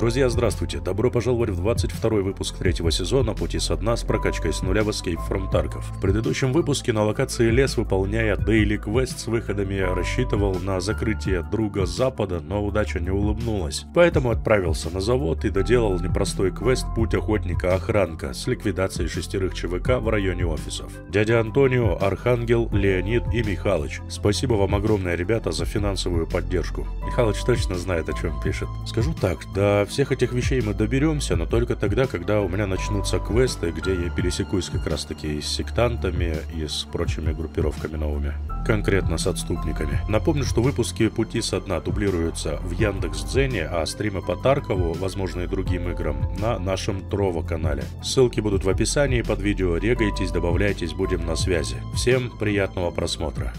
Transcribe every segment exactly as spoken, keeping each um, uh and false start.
Друзья, здравствуйте! Добро пожаловать в двадцать второй выпуск третьего сезона «Пути со дна» с прокачкой с нуля в Escape from Tarkov. В предыдущем выпуске на локации Лес, выполняя дейли-квест с выходами, я рассчитывал на закрытие Друга Запада, но удача не улыбнулась. Поэтому отправился на завод и доделал непростой квест «Путь охотника-охранка» с ликвидацией шестерых ЧВК в районе офисов. Дядя Антонио, Архангел, Леонид и Михалыч. Спасибо вам огромное, ребята, за финансовую поддержку. Михалыч точно знает, о чем пишет. Скажу так, да... всех этих вещей мы доберемся, но только тогда, когда у меня начнутся квесты, где я пересекусь как раз таки и с сектантами, и с прочими группировками новыми. Конкретно с отступниками. Напомню, что выпуски «Пути со дна» дублируются в Яндекс.Дзене, а стримы по Таркову, возможно и другим играм, на нашем Трово канале. Ссылки будут в описании под видео, регайтесь, добавляйтесь, будем на связи. Всем приятного просмотра.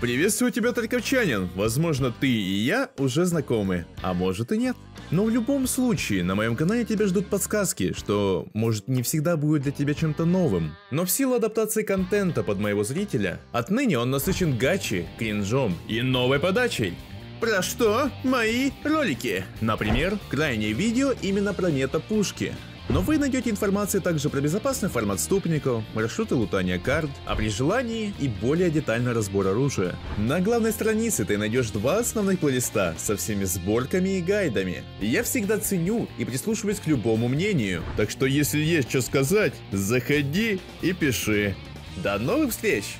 Приветствую тебя, тарковчанин! Возможно, ты и я уже знакомы, а может и нет. Но в любом случае, на моем канале тебя ждут подсказки, что, может, не всегда будет для тебя чем-то новым. Но в силу адаптации контента под моего зрителя, отныне он насыщен гачи, кринжом и новой подачей. Про что мои ролики? Например, крайнее видео именно про мета-пушки. Но вы найдете информацию также про безопасный форм отступников, маршруты лутания карт, а при желании и более детальный разбор оружия. На главной странице ты найдешь два основных плейлиста со всеми сборками и гайдами. Я всегда ценю и прислушиваюсь к любому мнению, так что если есть что сказать, заходи и пиши. До новых встреч!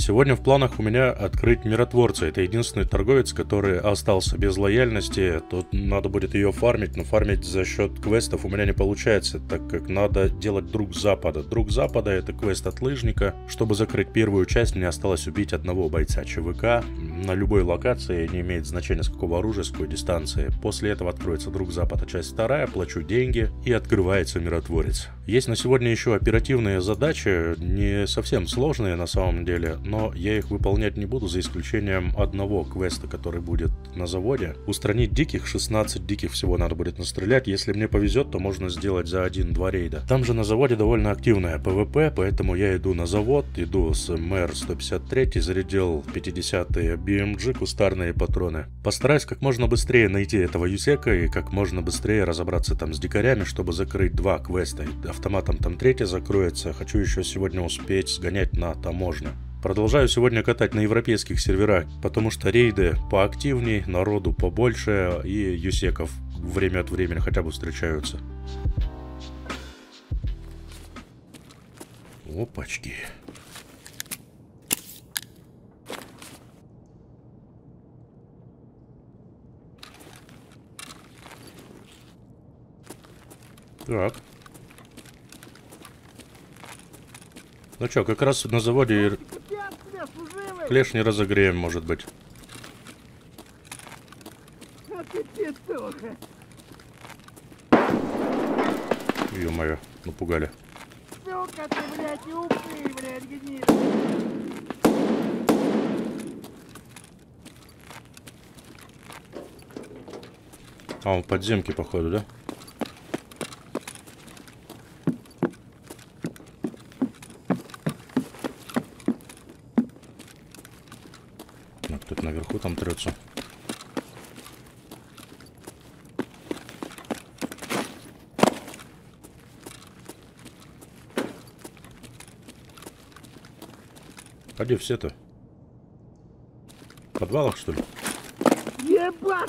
Сегодня в планах у меня открыть Миротворца. Это единственный торговец, который остался без лояльности. Тут надо будет ее фармить, но фармить за счет квестов у меня не получается, так как надо делать Друг Запада. Друг Запада — это квест от Лыжника. Чтобы закрыть первую часть, мне осталось убить одного бойца ЧВК на любой локации, не имеет значения с какого оружия, с какой дистанции. После этого откроется Друг Запада, часть вторая, плачу деньги и открывается Миротворец. Есть на сегодня еще оперативные задачи, не совсем сложные на самом деле, но я их выполнять не буду, за исключением одного квеста, который будет на заводе. Устранить диких, шестнадцать диких всего надо будет настрелять. Если мне повезет, то можно сделать за один-два рейда. Там же на заводе довольно активная ПВП, поэтому я иду на завод, иду с эм эр сто пятьдесят три, зарядил пятидесятые би эм джи, кустарные патроны. Постараюсь как можно быстрее найти этого Юсека и как можно быстрее разобраться там с дикарями, чтобы закрыть два квеста. Автоматом там третья закроется, хочу еще сегодня успеть сгонять на таможню. Продолжаю сегодня катать на европейских серверах, потому что рейды поактивней, народу побольше и юсеков время от времени хотя бы встречаются. Опачки. Так. Ну чё, как раз на заводе... клешни разогреем, может быть. Ё-моё, напугали. А, он подземки, походу, да? Там трется. А где все-то? В подвалах, что ли? Ебать!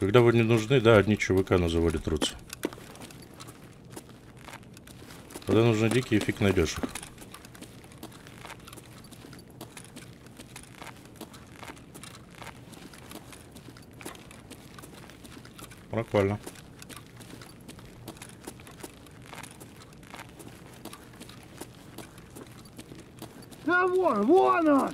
Когда вы не нужны, да, одни ЧВК на заводе трутся. Когда нужны дикие, фиг найдешь их. Прикольно. Да вон, вон он!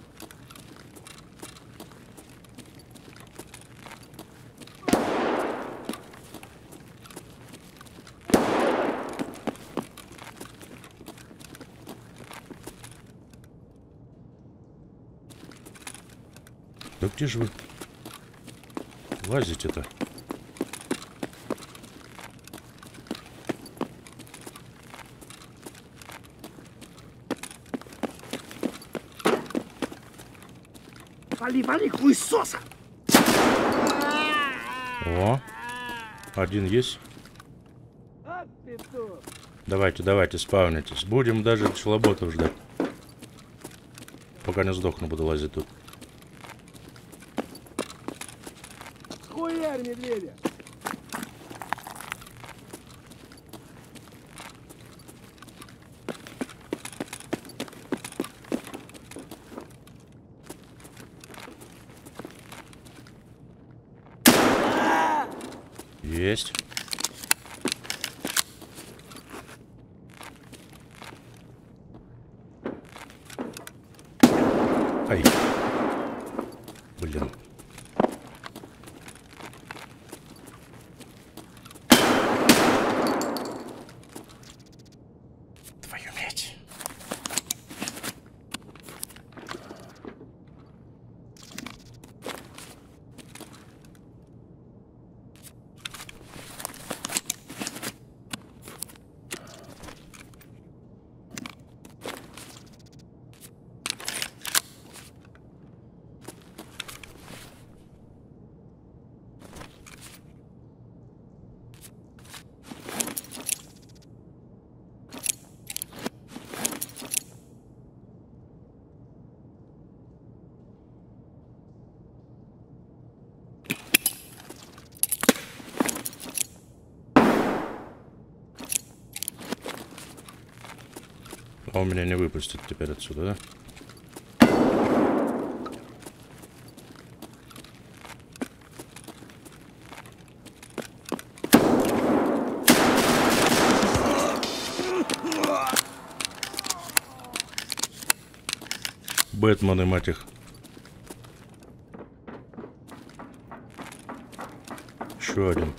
Да где же вы лазите-то? Вали, вали, хуесоса! О, один есть. Давайте, давайте, спавнитесь. Будем даже челоботов ждать. Пока не сдохну, буду лазить тут. Хуярь, медведя! Есть. Ай. Блин. Твою мать. А он меня не выпустит теперь отсюда, да? Бэтмены, мать их. Еще один.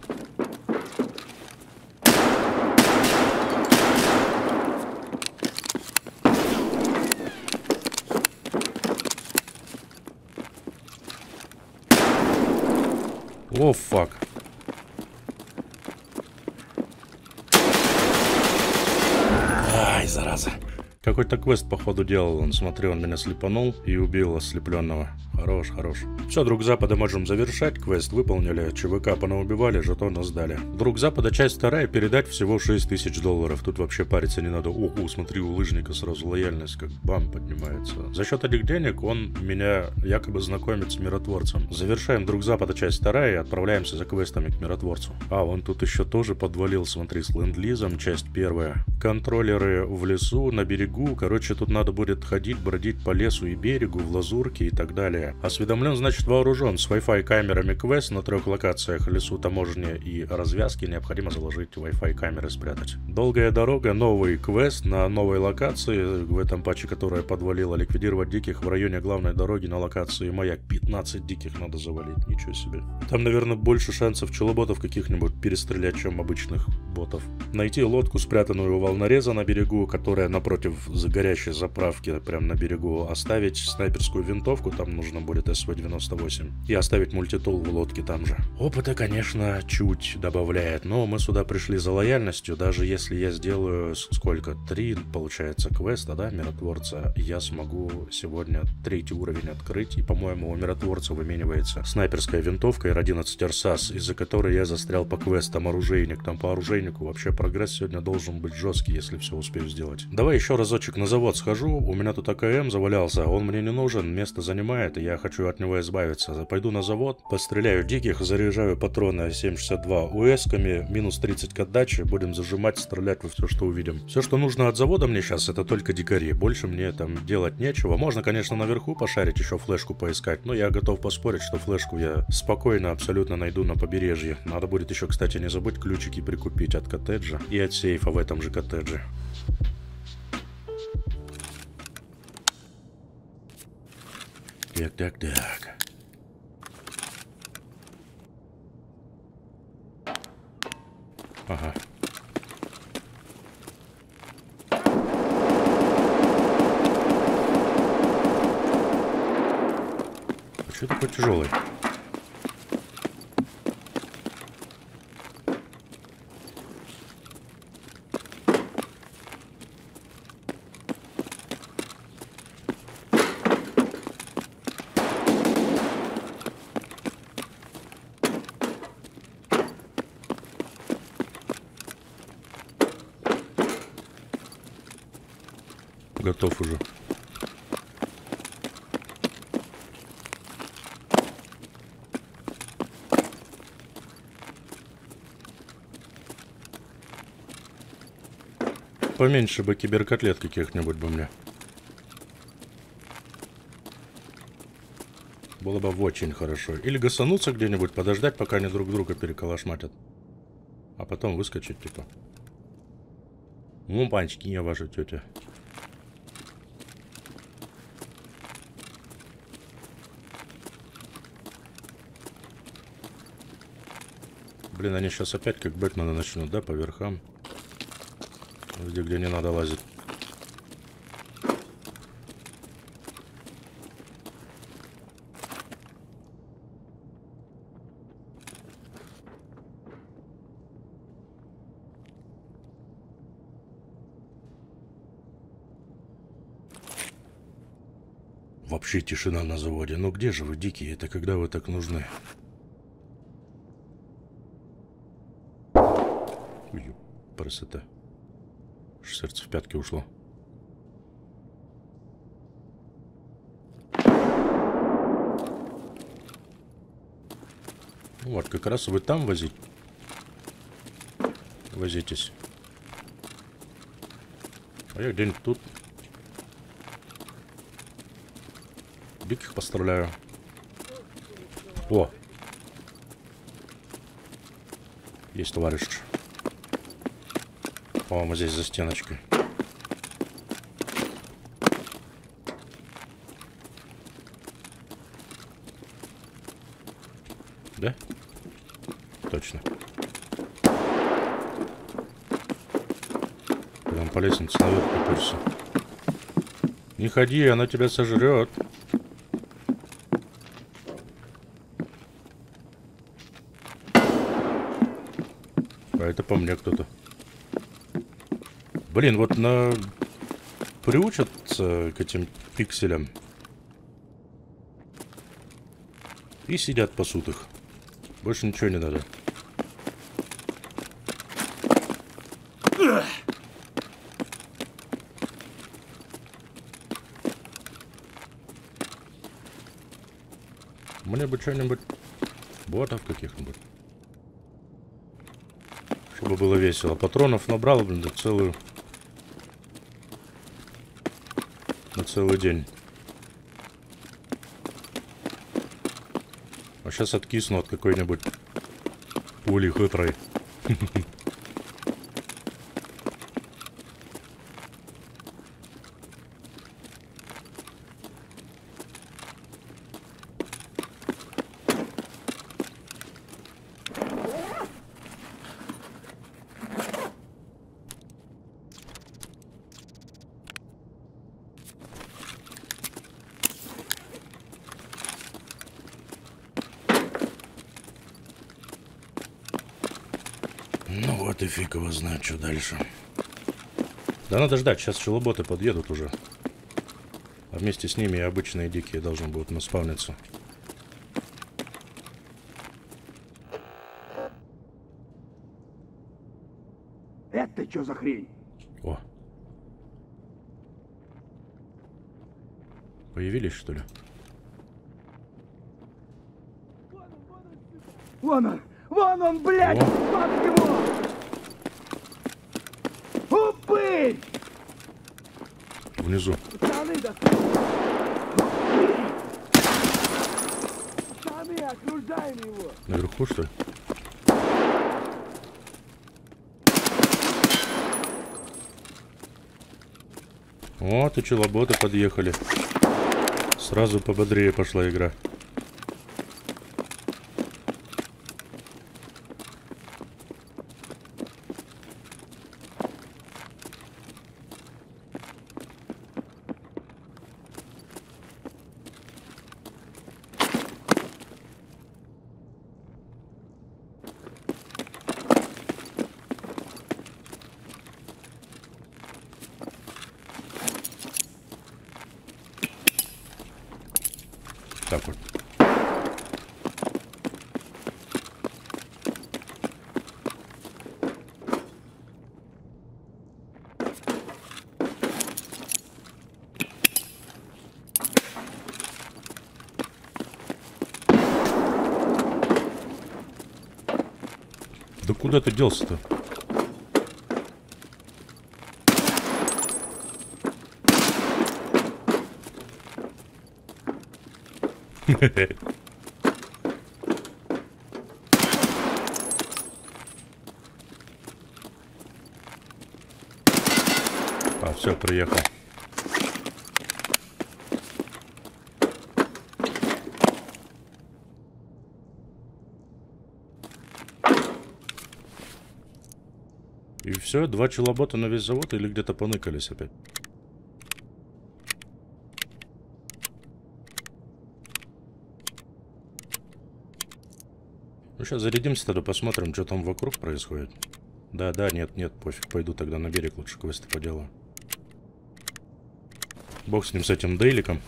О, фак. Ай, зараза. Какой-то квест, походу, делал он. Смотри, он меня слепанул и убил ослепленного. Хорош, хорош. Все, Друг Запада можем завершать. Квест выполнили, ЧВК понаубивали, жетоны сдали. Друг Запада, часть вторая, передать всего шесть тысяч долларов. Тут вообще париться не надо. Ого, смотри, у Лыжника сразу лояльность как бам поднимается. За счет этих денег он меня якобы знакомит с Миротворцем. Завершаем Друг Запада, часть вторая, и отправляемся за квестами к Миротворцу. А, он тут еще тоже подвалил, смотри, с Ленд-Лизом, часть первая. Контроллеры в лесу, на берегу. Короче, тут надо будет ходить, бродить по лесу и берегу, в лазурке и так далее. Осведомлен, значит вооружен. С Wi-Fi камерами квест на трех локациях: лесу, таможне и развязки. Необходимо заложить Wi-Fi камеры, спрятать. Долгая дорога, новый квест на новой локации. В этом патче, которая подвалила, ликвидировать диких в районе главной дороги на локации Маяк. пятнадцать диких надо завалить, ничего себе. Там, наверное, больше шансов челоботов каких-нибудь перестрелять, чем обычных ботов. Найти лодку, спрятанную у волнореза на берегу, которая напротив загорящей заправки, прям на берегу. Оставить снайперскую винтовку, там нужно будет эс вэ девяносто восемь, и оставить мультитул в лодке там же. Опыта, конечно, чуть добавляет, но мы сюда пришли за лояльностью. Даже если я сделаю сколько? Три, получается, квеста, да, Миротворца, я смогу сегодня третий уровень открыть, и, по-моему, у Миротворца выменивается снайперская винтовка эр одиннадцать терсас, из-за которой я застрял по квестам Оружейник. Там по Оружейнику вообще прогресс сегодня должен быть жесткий, если все успею сделать. Давай еще разочек на завод схожу, у меня тут а ка эм завалялся, он мне не нужен, место занимает, и я хочу от него избавиться. Пойду на завод, постреляю диких, заряжаю патроны семь шестьдесят два УСками, минус тридцать к отдаче, будем зажимать, стрелять во все, что увидим. Все, что нужно от завода мне сейчас, это только дикари, больше мне там делать нечего. Можно, конечно, наверху пошарить, еще флешку поискать, но я готов поспорить, что флешку я спокойно абсолютно найду на побережье. Надо будет еще, кстати, не забыть ключики прикупить от коттеджа и от сейфа в этом же коттедже. Так, так, так. Ага. А что такой тяжелый? готов уже. Поменьше бы киберкотлет каких-нибудь бы мне. Было бы очень хорошо. Или гасануться где-нибудь, подождать, пока они друг друга переколошматят. А потом выскочить, типа. Ну, панчики не ваша тетя. Блин, они сейчас опять как Бэтмена начнут, да, по верхам. Где, где не надо лазить. Вообще тишина на заводе. Ну где же вы, дикие? Это когда вы так нужны? Ой, красота. Сердце в пятки ушло. Вот, как раз вы там возить. Возитесь. А я где-нибудь тут. Диких поставляю. О! Есть товарищ. По-моему, здесь за стеночкой. Да? Точно. Прям по лестнице наверх попёрся. Не ходи, она тебя сожрет. А это по мне кто-то. Блин, вот на... приучатся к этим пикселям. И сидят пасут их. Больше ничего не надо. Мне бы что-нибудь... ботов каких-нибудь. Чтобы было весело. Патронов набрал, блин, да целую... целый день. А сейчас откисну от какой-нибудь пули хитрой. Фиг его знает, что дальше. Да надо ждать, сейчас челоботы подъедут уже. А вместе с ними и обычные дикие должны будут наспавниться. Это что за хрень? О. Появились, что ли? Вон он! Вон он, блядь! Внизу. Наверху, что ли? О, ты че, лоботы подъехали. Сразу пободрее пошла игра. Куда ты делся-то? А, все, приехал. И все, два челобота на весь завод или где-то поныкались опять. Ну, сейчас зарядимся тогда, посмотрим, что там вокруг происходит. Да, да, нет, нет, пофиг, пойду тогда на берег, лучше квесты поделаю. Бог с ним, с этим дейликом.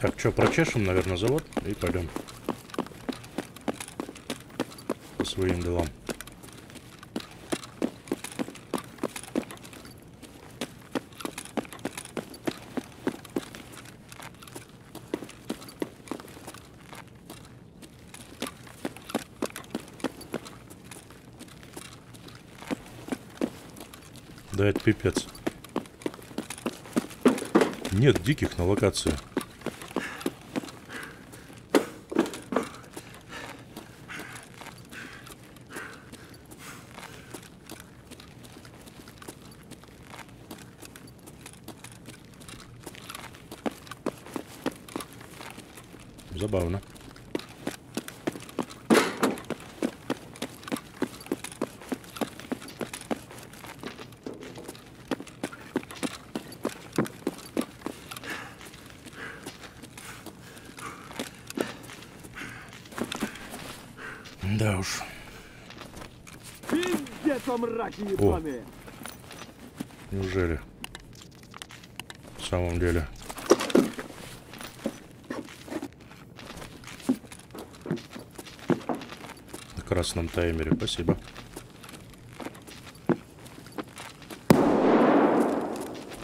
Так, что, прочешем, наверное, завод и пойдем по своим делам. Да, это пипец. Нет диких на локации. Забавно. Да уж. О. Неужели? В самом деле. В красном таймере, спасибо.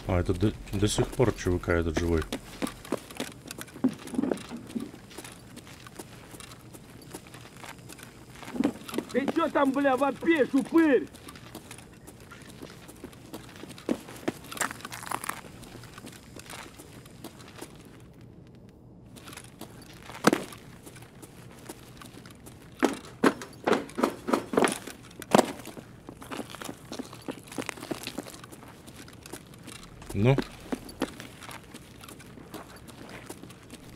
А, это до, до сих пор ЧВК этот живой. Ты чё там, бля, вопишь, упырь? Ну,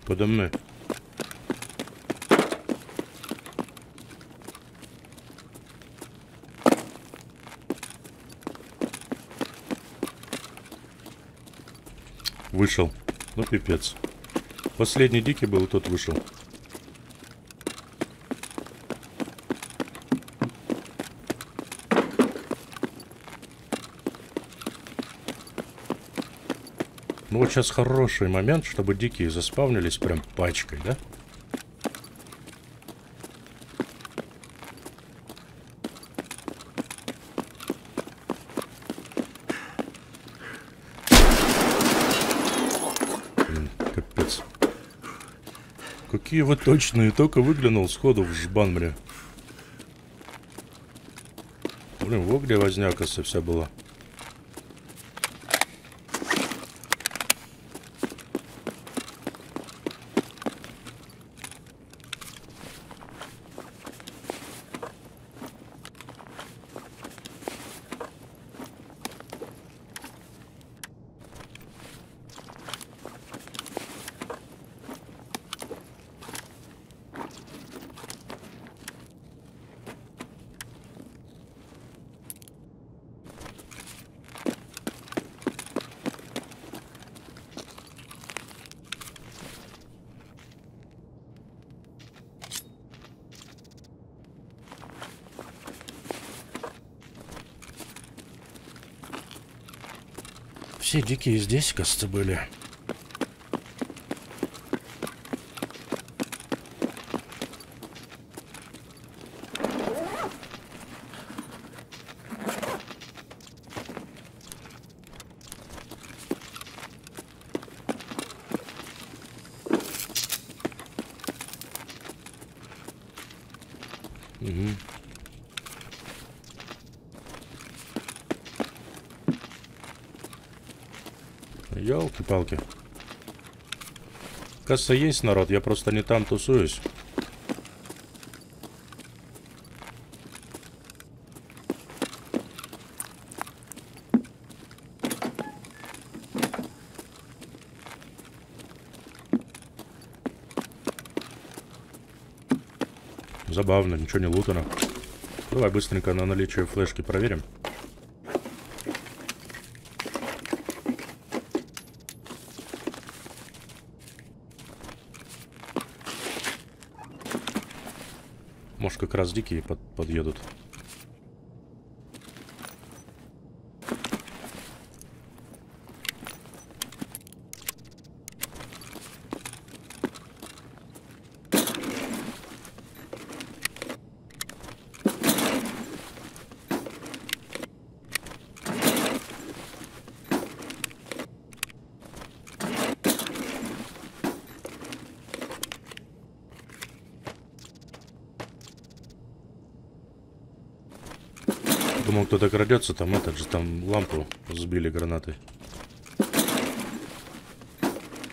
подо мной. Вышел. Ну, пипец. Последний дикий был, и тот вышел. Ну вот сейчас хороший момент, чтобы дикие заспавнились прям пачкой, да? Блин, капец. Какие вы точные, только выглянул сходу в жбан мне. Блин, вот где возня, кажется, вся была. все дикие здесь, кажется, были. Палки. Кажется, есть народ, я просто не там тусуюсь. Забавно, ничего не лутано. Давай быстренько на наличие флешки проверим. Может, как раз дикие под, подъедут. Кто-то крадется, там этот же, там лампу сбили гранаты.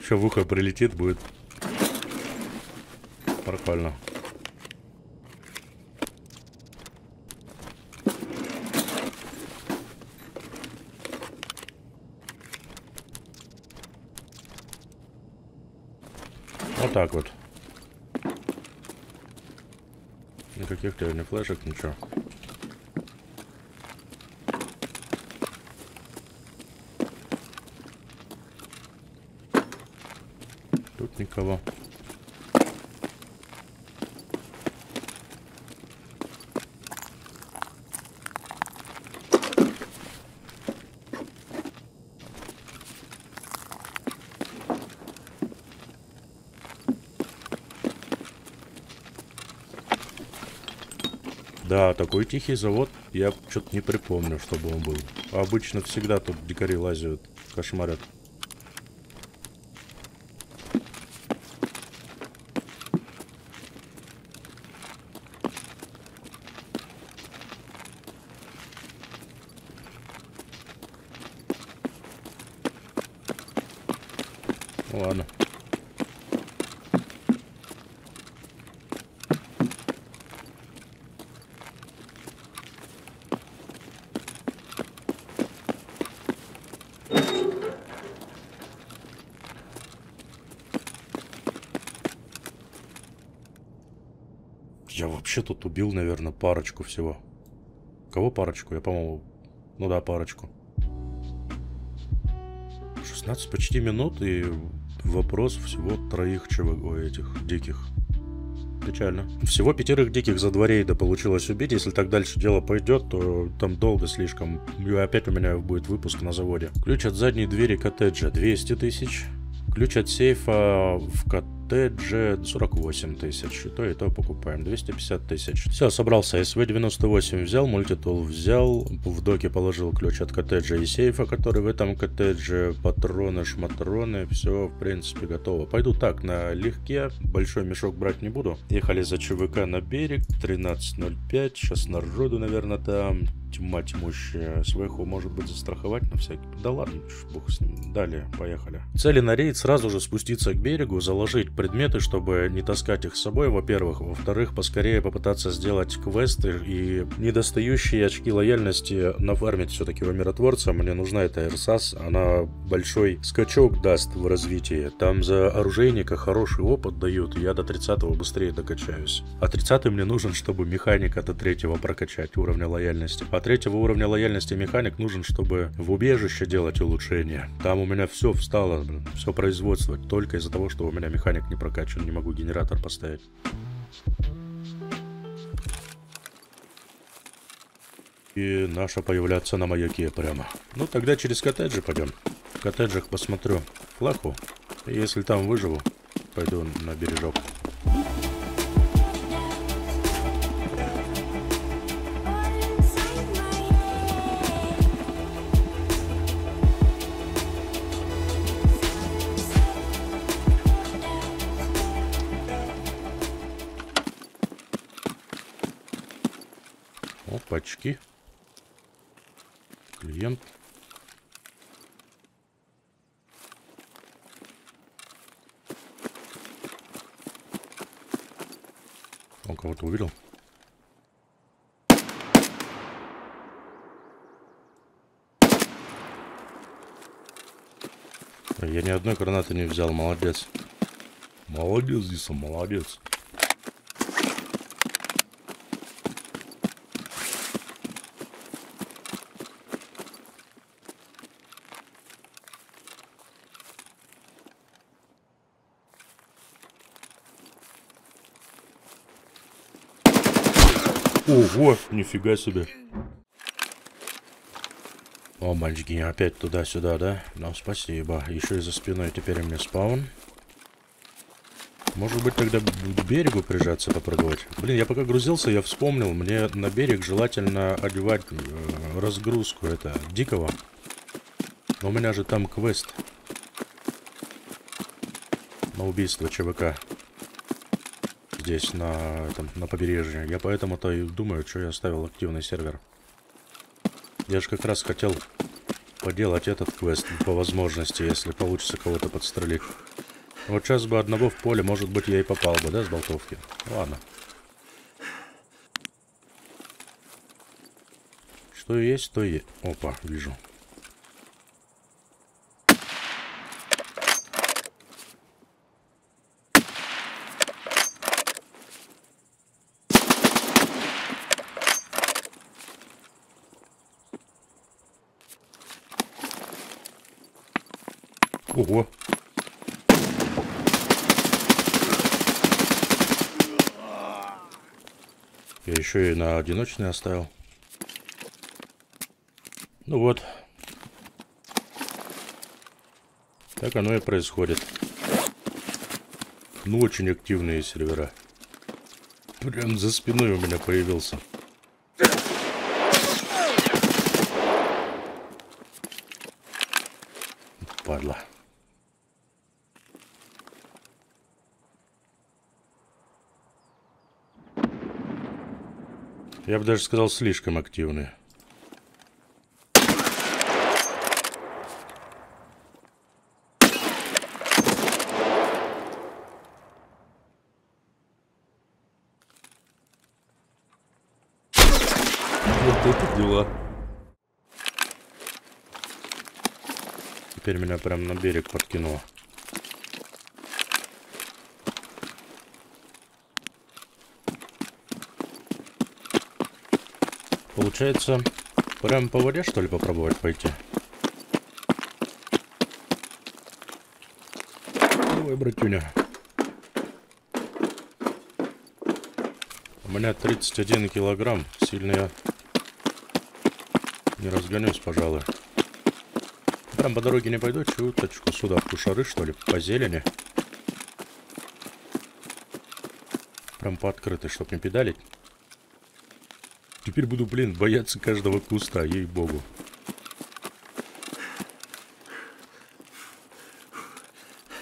Еще в ухо прилетит, будет нормально. Вот так вот. Никаких тебе не флешек, ничего. Никого. Да, такой тихий завод я что-то не припомню, чтобы он был. Обычно всегда тут дикари лазят, кошмарят. Вообще тут убил, наверное, парочку всего. Кого парочку? Я, по-моему... Ну да, парочку. шестнадцать почти минут и вопрос всего троих ЧВК этих диких. Печально. Всего пятерых диких за два рейда получилось убить. Если так дальше дело пойдет, то там долго слишком. И опять у меня будет выпуск на заводе. Ключ от задней двери коттеджа двести тысяч. Ключ от сейфа в коттедже. Коттедже сорок восемь тысяч. И то, и то покупаем. двести пятьдесят тысяч. Все, собрался. эс вэ девяносто восемь взял, мультитул взял. В доке положил ключ от коттеджа и сейфа, который в этом коттедже. Патроны, шматроны. Все, в принципе, готово. Пойду так, налегке. Большой мешок брать не буду. Ехали за ЧВК на берег. тринадцать ноль пять. Сейчас народу, наверное, там. Тьма тьмущая. Свеху может быть застраховать на всякий. Да ладно, бог с ним. Далее, поехали. Цели на рейд сразу же спуститься к берегу, заложить предметы, чтобы не таскать их с собой, во-первых. Во-вторых, поскорее попытаться сделать квесты и недостающие очки лояльности нафармить все-таки у миротворца. Мне нужна эта эр эс а эс, она большой скачок даст в развитии. Там за оружейника хороший опыт дают, я до тридцатого быстрее докачаюсь. А тридцатый мне нужен, чтобы механика до третьего прокачать уровня лояльности. А третьего уровня лояльности механик нужен, чтобы в убежище делать улучшения. Там у меня все встало, блин, все производство, только из-за того, что у меня механик не прокачан, не могу генератор поставить. И наша появляться на маяке прямо. Ну тогда через коттеджи пойдем. в коттеджах посмотрю плаху. И если там выживу, пойду на бережок. Опачки. Клиент. Он кого-то увидел. Я ни одной гранаты не взял, молодец. Молодец, Диса, молодец. Ого, нифига себе. О, мальчики, опять туда-сюда, да? Ну, спасибо. Еще и за спиной теперь мне спаун. Может быть, тогда к берегу прижаться, попробовать? Блин, я пока грузился, я вспомнил. Мне на берег желательно одевать э, разгрузку, это, дикого. Но у меня же там квест. На убийство ЧВК. Здесь на, там, на побережье. Я поэтому-то и думаю, что я оставил активный сервер. Я же как раз хотел поделать этот квест по возможности, если получится кого-то подстрелить. Вот сейчас бы одного в поле, может быть, я и попал бы, да, с болтовки? Ладно. Что есть, то есть. Опа, вижу. Ого. Я еще и на одиночный оставил. Ну вот. Так оно и происходит. Ну, очень активные сервера. Прям за спиной у меня появился. Падла. Я бы даже сказал, слишком активные. Вот это дела. Теперь меня прям на берег подкинуло. Получается, прям по воде, что ли, попробовать пойти? Ой, братюня. У меня тридцать один килограмм. Сильно я не разгонюсь, пожалуй. Прям по дороге не пойду. Чуточку сюда в кушары, что ли, по зелени. Прям по открытой, чтоб не педалить. Теперь буду, блин, бояться каждого куста, ей-богу.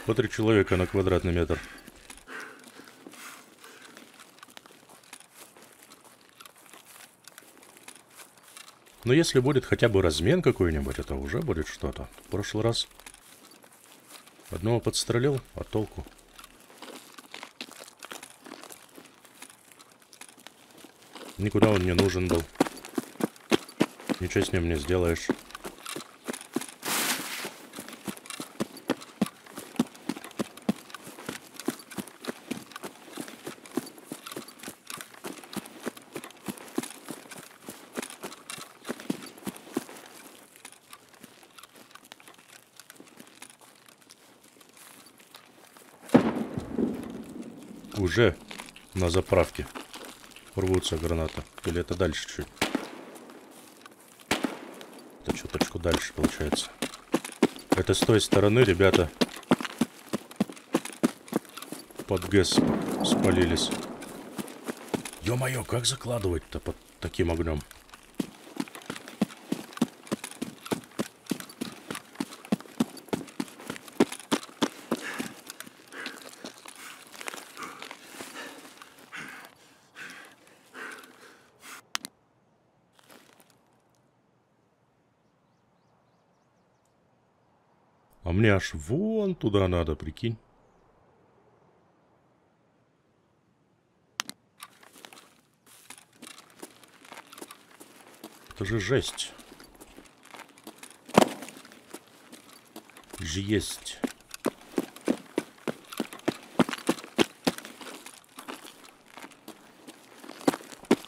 По три человека на квадратный метр. Но если будет хотя бы размен какой-нибудь, это уже будет что-то. В прошлый раз одного подстрелил, а толку? Никуда он не нужен был. Ничего с ним не сделаешь. Уже на заправке. Рвутся граната. Или это дальше чуть? Это чуточку дальше получается. Это с той стороны, ребята, под ГЭС спалились. Ё-моё, как закладывать-то под таким огнем? А мне аж вон туда надо, прикинь. Это же жесть. Жесть.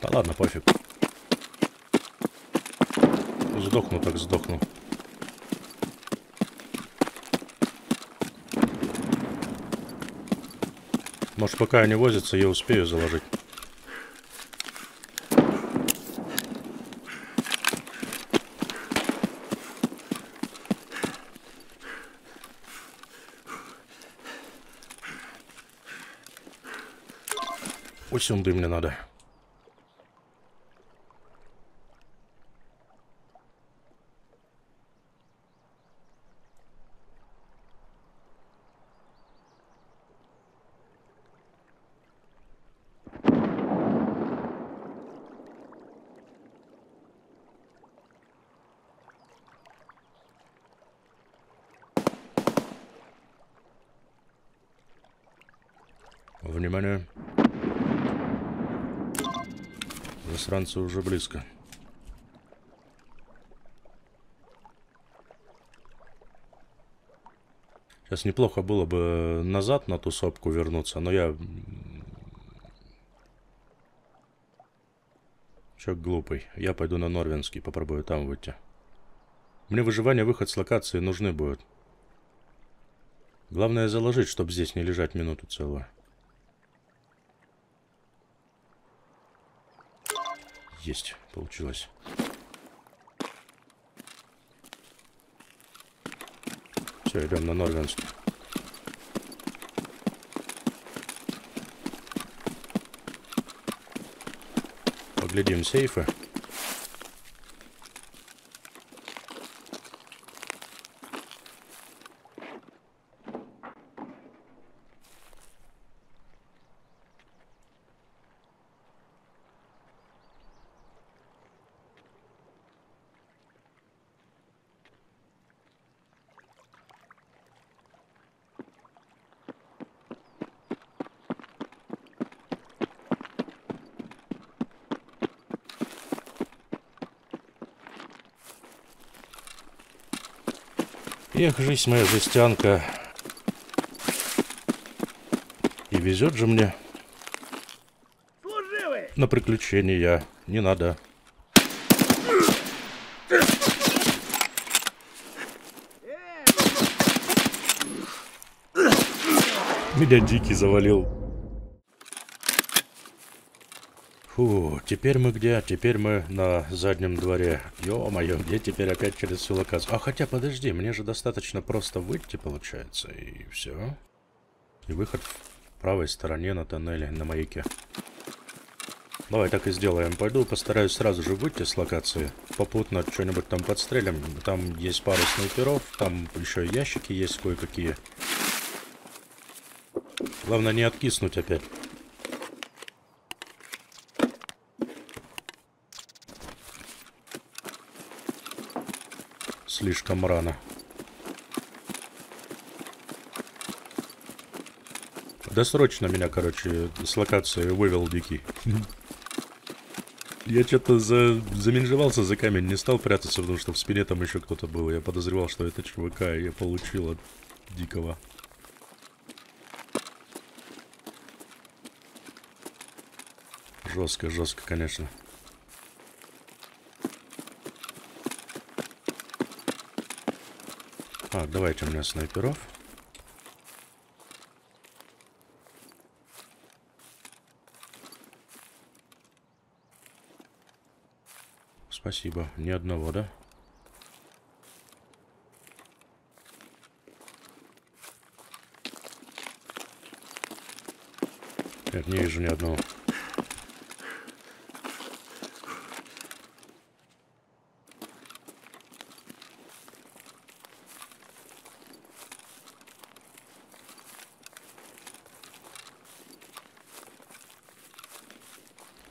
Да ладно, пофиг. Сдохну так сдохну. Может, пока они возятся, я успею заложить. Усюнды мне надо. Внимание. Засранцы уже близко. Сейчас неплохо было бы назад на ту сопку вернуться, но я... Чё глупый. Я пойду на Норвинский, попробую там выйти. Мне выживание, выход с локации нужны будет. Главное заложить, чтобы здесь не лежать минуту целую. Есть, получилось. Все, идем на Норвинск. Поглядим сейфы. Эх, жизнь моя жестянка. И везет же мне. Служивый! На приключения. Не надо. Меня дикий завалил. Фу, теперь мы где? Теперь мы на заднем дворе. Ё-моё, где теперь опять через всю локацию? А хотя, подожди, мне же достаточно просто выйти, получается, и все. И выход в правой стороне на тоннеле, на маяке. Давай так и сделаем. Пойду постараюсь сразу же выйти с локации. Попутно что-нибудь там подстрелим. Там есть пару снайперов, там еще ящики есть кое-какие. Главное не откиснуть опять. Слишком рано. Досрочно меня, короче, с локации вывел дикий. Я что-то за... заминжевался за камень, не стал прятаться, потому что в спине там еще кто-то был. Я подозревал, что это ЧВК, и я получил от дикого. Жестко, жестко, конечно. А, давайте у меня снайперов. Спасибо. Ни одного, да? Нет, не вижу ни одного.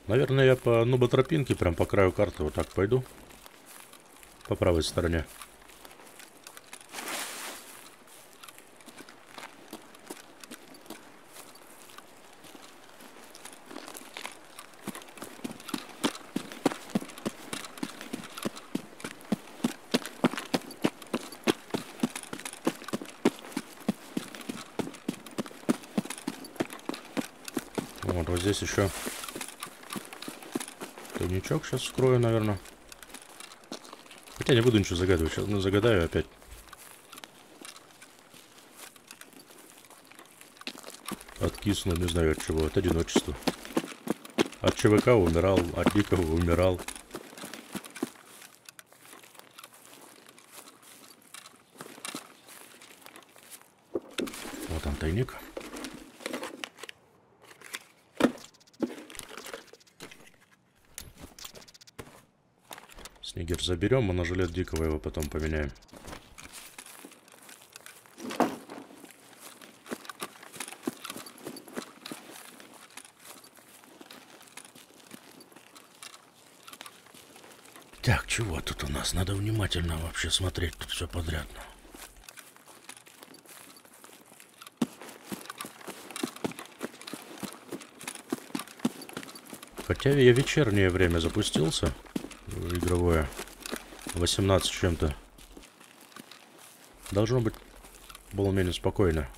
Наверное, я по нуба-тропинке, прям по краю карты вот так пойду. По правой стороне. Вот, вот здесь еще тайничок сейчас скрою, наверное. Хотя не буду ничего загадывать. Сейчас ну, загадаю опять. Откисну, не знаю от чего. От одиночества. От ЧВК умирал, от дикого умирал. Вот там тайник. Снегир заберем, мы на жилет дикого его потом поменяем. Так, чего тут у нас? Надо внимательно вообще смотреть тут все подряд. Хотя я вечернее время запустился. Игровое. восемнадцать чем-то. Должно быть более-менее спокойно.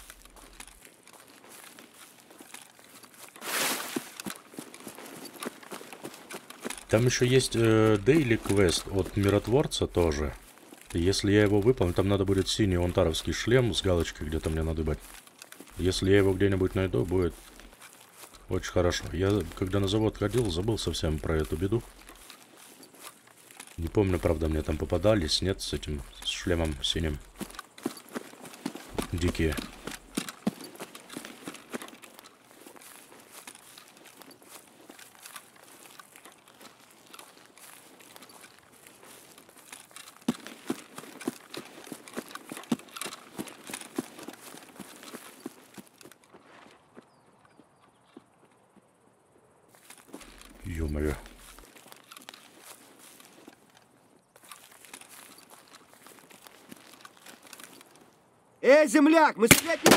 Там еще есть дейли э, квест от Миротворца тоже. Если я его выполню, там надо будет синий онтаровский шлем с галочкой где-то мне надо быть. Если я его где-нибудь найду, будет очень хорошо. Я когда на завод ходил, забыл совсем про эту беду. Не помню, правда, мне там попадались, нет, с этим, с шлемом синим. Дикие. Ё-моё. Эй, земляк, мы стрелять не...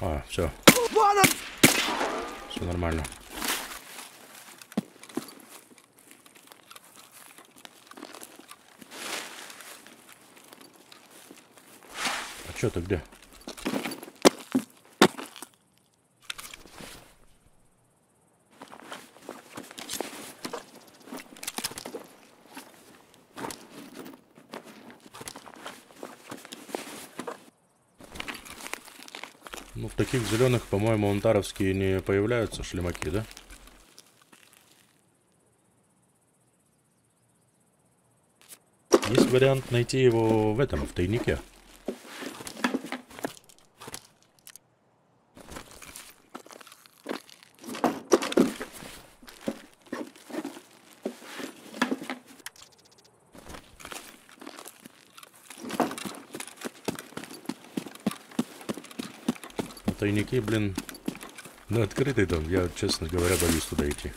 А, все. Вон он! Все нормально. А что ты где? Таких зеленых, по-моему, онтаровские не появляются шлемаки, да? Есть вариант найти его в этом, в тайнике. Тайники, блин, ну открытый дом. Я, честно говоря, боюсь туда идти.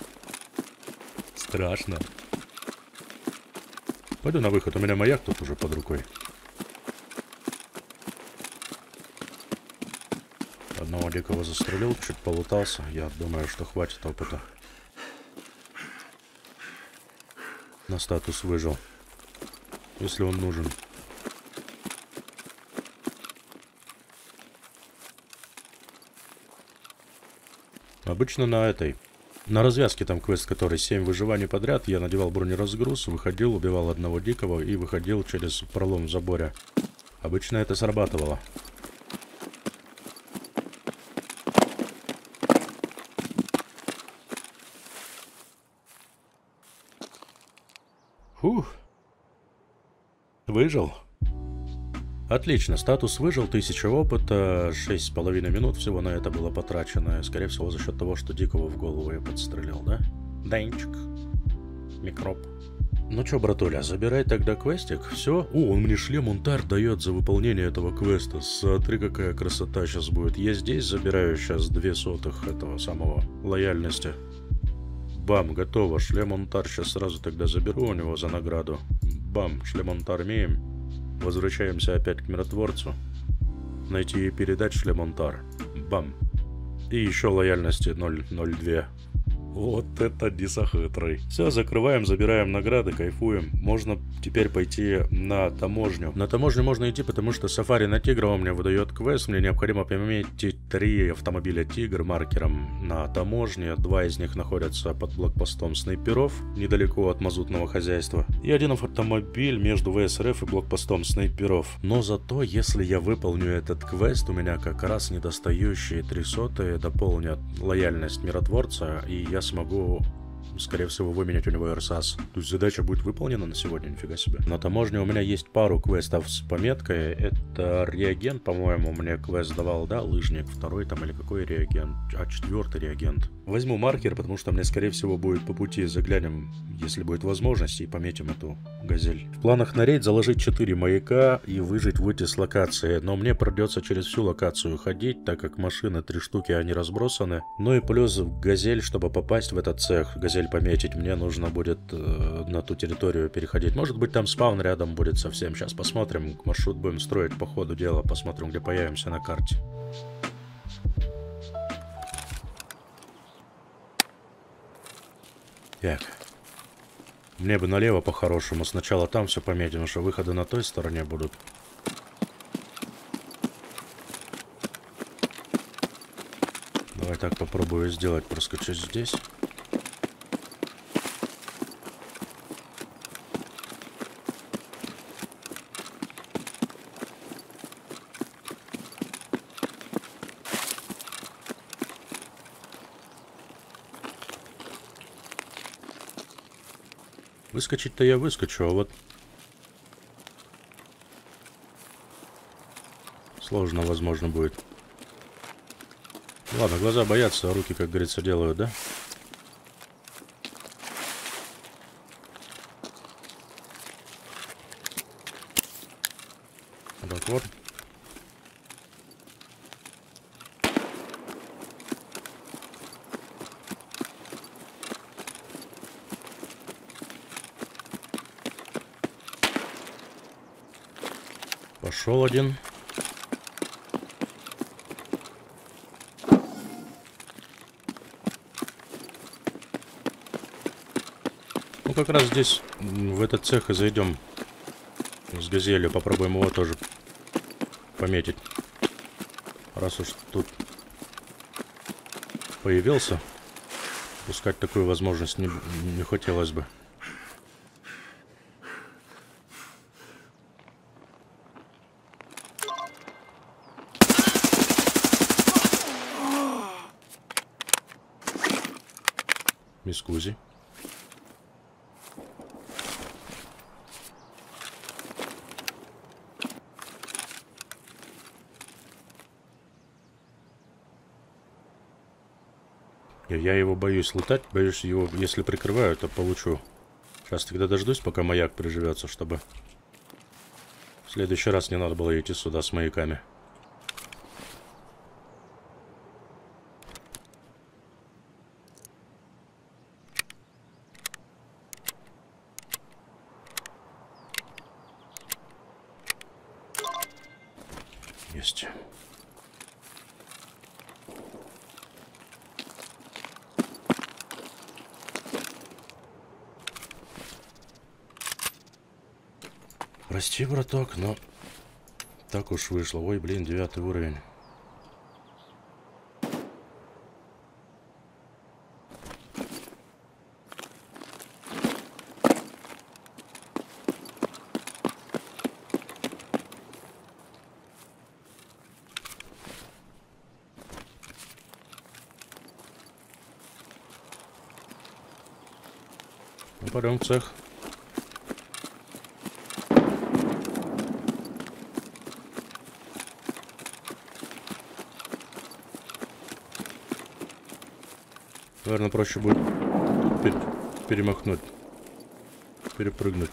Страшно. Пойду на выход. У меня маяк тут уже под рукой. Одного дикого застрелил, чуть полутался. Я думаю, что хватит опыта. На статус выжил. Если он нужен. Обычно на этой, на развязке там квест, который семь выживаний подряд, я надевал бронеразгруз, выходил, убивал одного дикого и выходил через пролом в заборе. Обычно это срабатывало. Фух. Выжил. Отлично, статус выжил, тысяча опыта, шесть с половиной минут всего на это было потрачено. Скорее всего, за счет того, что дикого в голову я подстрелил, да? Данчик. Микроб. Ну чё, братуля, забирай тогда квестик, все. О, он мне шлем Унтар дает за выполнение этого квеста. Смотри, какая красота сейчас будет. Я здесь забираю сейчас две сотых этого самого лояльности. Бам, готово. Шлем Унтар сейчас сразу тогда заберу у него за награду. Бам, шлем Унтар имеем. Возвращаемся опять к миротворцу. Найти и передать шлем Унтар. Бам. И еще лояльности ноль ноль два. Вот это дисахитрый. Все, закрываем, забираем награды, кайфуем. Можно теперь пойти на таможню. На таможню можно идти, потому что Сафари на Тигра у меня выдает квест. Мне необходимо пометить три автомобиля Тигр маркером на таможне. Два из них находятся под блокпостом снайперов, недалеко от мазутного хозяйства. И один автомобиль между ВСРФ и блокпостом снайперов. Но зато, если я выполню этот квест, у меня как раз недостающие три сотые дополнят лояльность миротворца, и я смогу, скорее всего, выменять у него эр эс а эс. То есть задача будет выполнена на сегодня, нифига себе. На таможне у меня есть пару квестов с пометкой. Это реагент, по-моему, мне квест давал, да, лыжник, второй там или какой реагент, а четвертый реагент. Возьму маркер, потому что мне, скорее всего, будет по пути, заглянем, если будет возможность, и пометим эту газель. В планах на рейд заложить четыре маяка и выжить, выйти с локации, но мне придется через всю локацию ходить, так как машины три штуки, они разбросаны. Ну и плюс газель, чтобы попасть в этот цех, газель пометить, мне нужно будет э, на ту территорию переходить. Может быть, там спаун рядом будет совсем, сейчас посмотрим, маршрут будем строить по ходу дела, посмотрим, где появимся на карте. Так. Мне бы налево по-хорошему. Сначала там все пометим, потому что выходы на той стороне будут. Давай так попробую сделать. Проскочить здесь. Выскочить-то я выскочу, а вот сложно, возможно, будет. Ладно, глаза боятся, а руки, как говорится, делают, да? Так вот. Пошел один. Ну, как раз здесь, в этот цех, и зайдем с газелью. Попробуем его тоже пометить. Раз уж тут появился, пускать такую возможность не, не хотелось бы. Мискузи. Я его боюсь лутать, боюсь его, если прикрываю, то получу. Сейчас тогда дождусь, пока маяк приживется, чтобы в следующий раз не надо было идти сюда с маяками. Есть. Прости, браток, но так уж вышло. Ой, блин, девятый уровень. Пойдем в цех. Наверное, проще будет пер перемахнуть. Перепрыгнуть.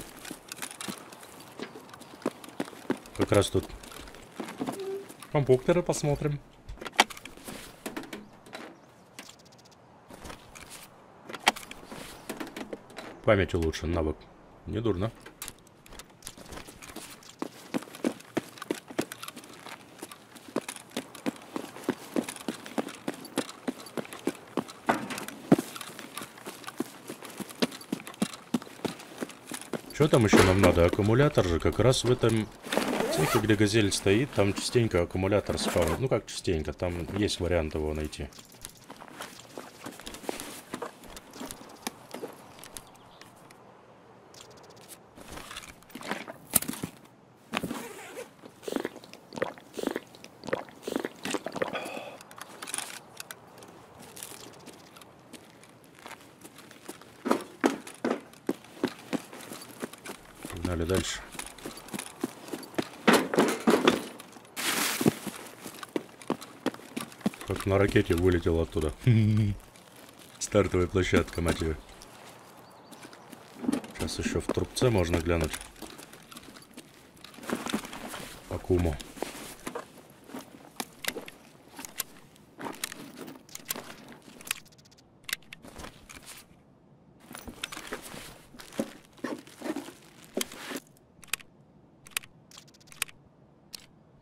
Как раз тут. Компукторы посмотрим. Память улучшен, навык. Не дурно. Что там еще нам надо? Аккумулятор же как раз в этом цехе, где газель стоит, там частенько аккумулятор спавнит. Ну как частенько, там есть вариант его найти. Дальше. Как на ракете вылетел оттуда. Стартовая площадка, мать ее. Сейчас еще в трубце можно глянуть. По куму.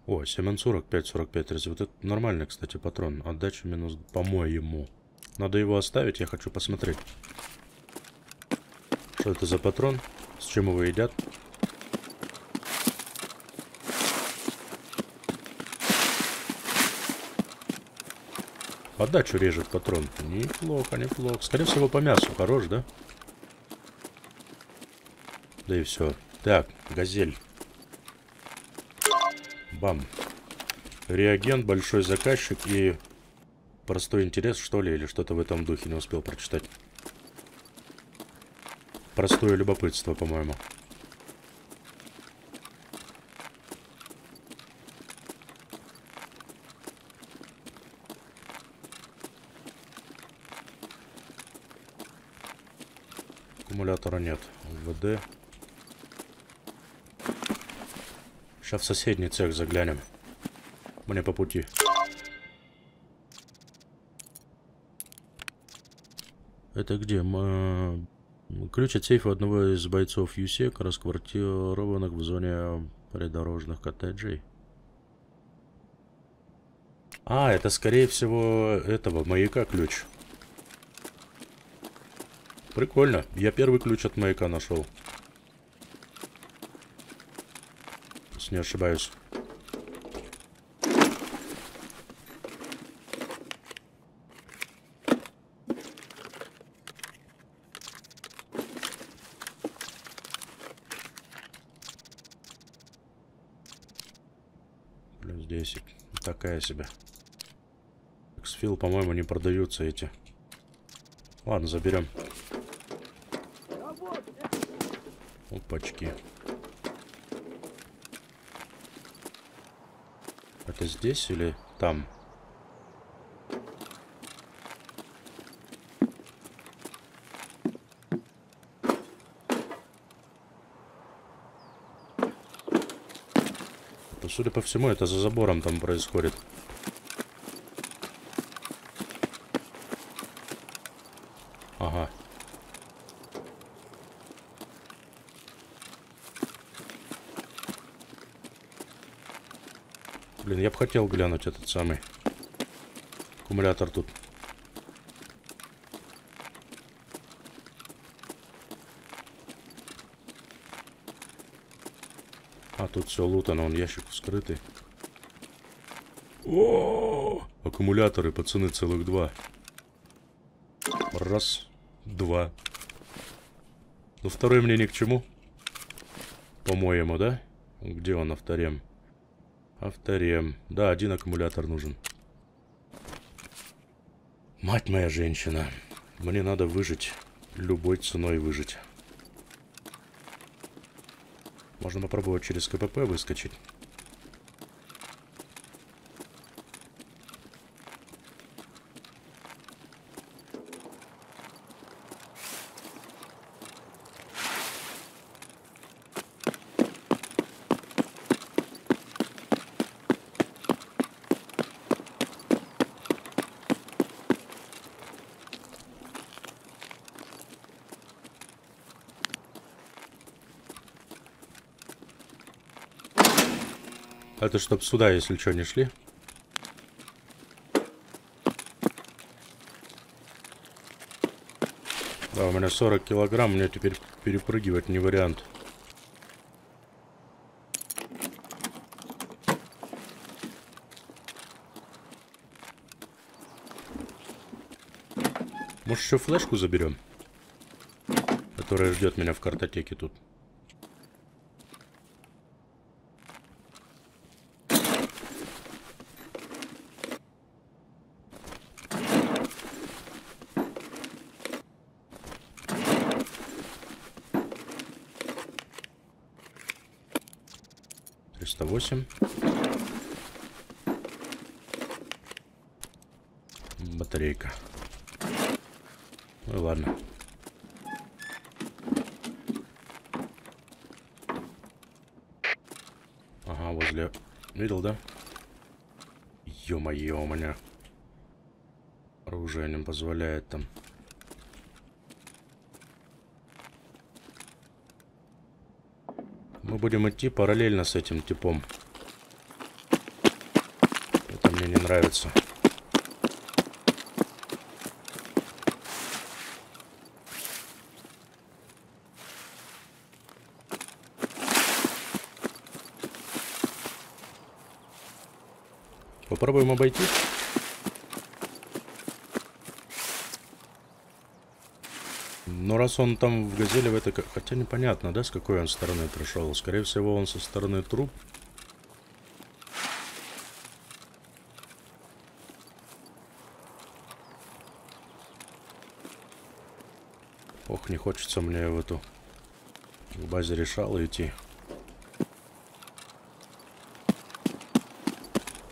О, семь Н сорок, пять сорок пять. Вот это нормальный, кстати, патрон. Отдача минус, по-моему. Надо его оставить, я хочу посмотреть. Что это за патрон? С чем его едят? Отдачу режет патрон. Неплохо, неплохо. Скорее всего, по мясу хорош, да? Да и все. Так, газель. Бам. Реагент, большой заказчик и простой интерес, что ли, или что-то в этом духе, не успел прочитать. Простое любопытство, по-моему. Аккумулятора нет. ВД. Сейчас в соседний цех заглянем. Мне по пути. Это где? Мы... Ключ от сейфа одного из бойцов Юсек, расквартированных в зоне придорожных коттеджей. А, это скорее всего этого маяка ключ. Прикольно. Я первый ключ от маяка нашел. Не ошибаюсь. Плюс десять. Такая себе. Эксфил, по-моему, не продаются эти. Ладно, заберем. Опачки. Это здесь или там? Это, судя по всему, это за забором там происходит. Ага. Блин, я бы хотел глянуть этот самый аккумулятор тут. А тут все лутано, он ящик вскрытый. О, аккумуляторы, пацаны, целых два. Раз, два. Ну второй мне ни к чему. По-моему, да? Где он на втором? Авторем. Да, один аккумулятор нужен. Мать моя женщина. Мне надо выжить. Любой ценой выжить. Можно попробовать через КПП выскочить. Это чтоб сюда, если что, не шли. Да, у меня сорок килограмм, мне теперь перепрыгивать не вариант. Может, еще флешку заберем, которая ждет меня в картотеке тут. триста восемь. Батарейка. Ну ладно. Ага, возле... Видел, да? Ё-моё, у меня оружие не позволяет там. Мы будем идти параллельно с этим типом. Это мне не нравится. Попробуем обойти. Но раз он там в газели, в это... хотя непонятно, да, с какой он стороны пришел. Скорее всего, он со стороны труб. Ох, не хочется мне в эту в базе решала идти.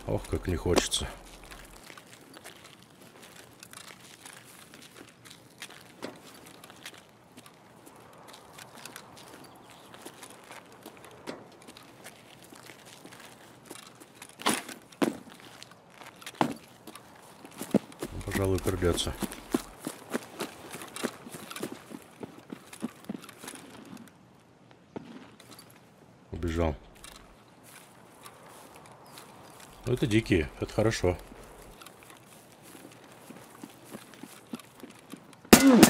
Ох, как не хочется. Пожалуй, придется. Убежал. Ну, это дикие, это хорошо. Ну,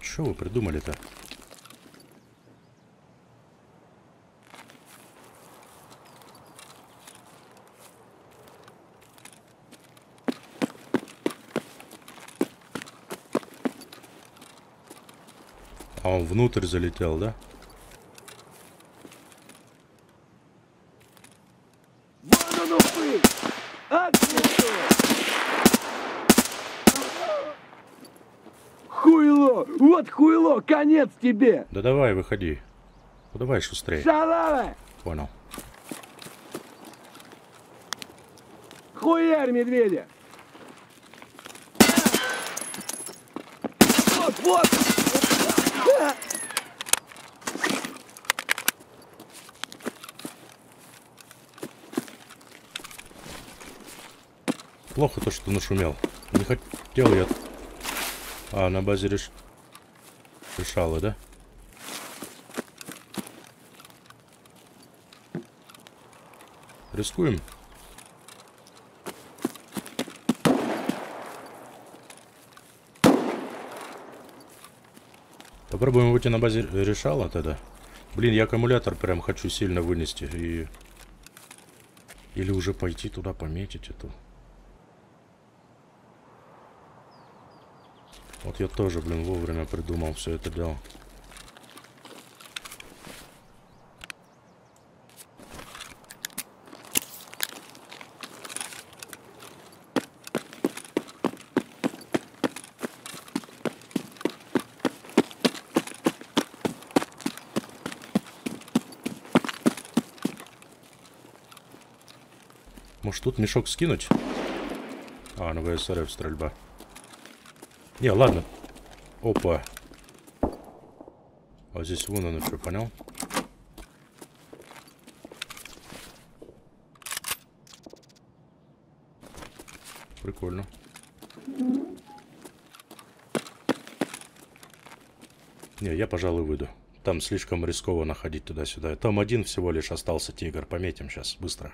что вы придумали-то? А он внутрь залетел, да? Хуйло! Вот хуйло! Конец тебе! Да давай, выходи. Ну давай шустрее. Шалава! Понял. Хуярь, медведя! Вот, вот! Плохо то, что нашумел. Не хотел я... А, на базе реш... решала, да? Рискуем. Попробуем выйти на базе решала тогда. Блин, я аккумулятор прям хочу сильно вынести. И... Или уже пойти туда пометить эту... Вот я тоже, блин, вовремя придумал все это дело. Может, тут мешок скинуть? А, ну ГСРФ стрельба. Не, ладно. Опа. А здесь вон оно что, понял? Прикольно. Не, я, пожалуй, выйду. Там слишком рискованно ходить туда-сюда. Там один всего лишь остался тигр. Пометим сейчас, быстро.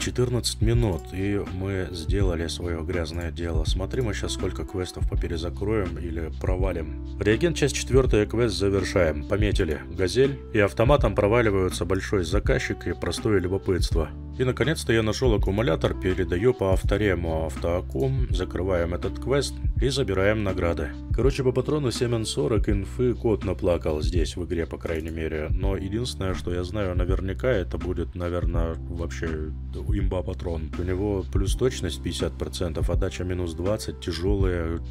четырнадцать минут, и мы сделали свое грязное дело. Смотри, мы сейчас сколько квестов поперезакроем или провалим. Реагент, часть четвертая, квест завершаем. Пометили «Газель», и автоматом проваливаются «Большой заказчик» и «Простое любопытство». И наконец-то я нашел аккумулятор, передаю по авторему автоаккум, закрываем этот квест и забираем награды. Короче, по патрону семь эн сорок инфы кот наплакал здесь в игре, по крайней мере. Но единственное, что я знаю наверняка, это будет, наверное, вообще имба патрон. У него плюс точность пятьдесят процентов, отдача минус двадцать, тяжелые...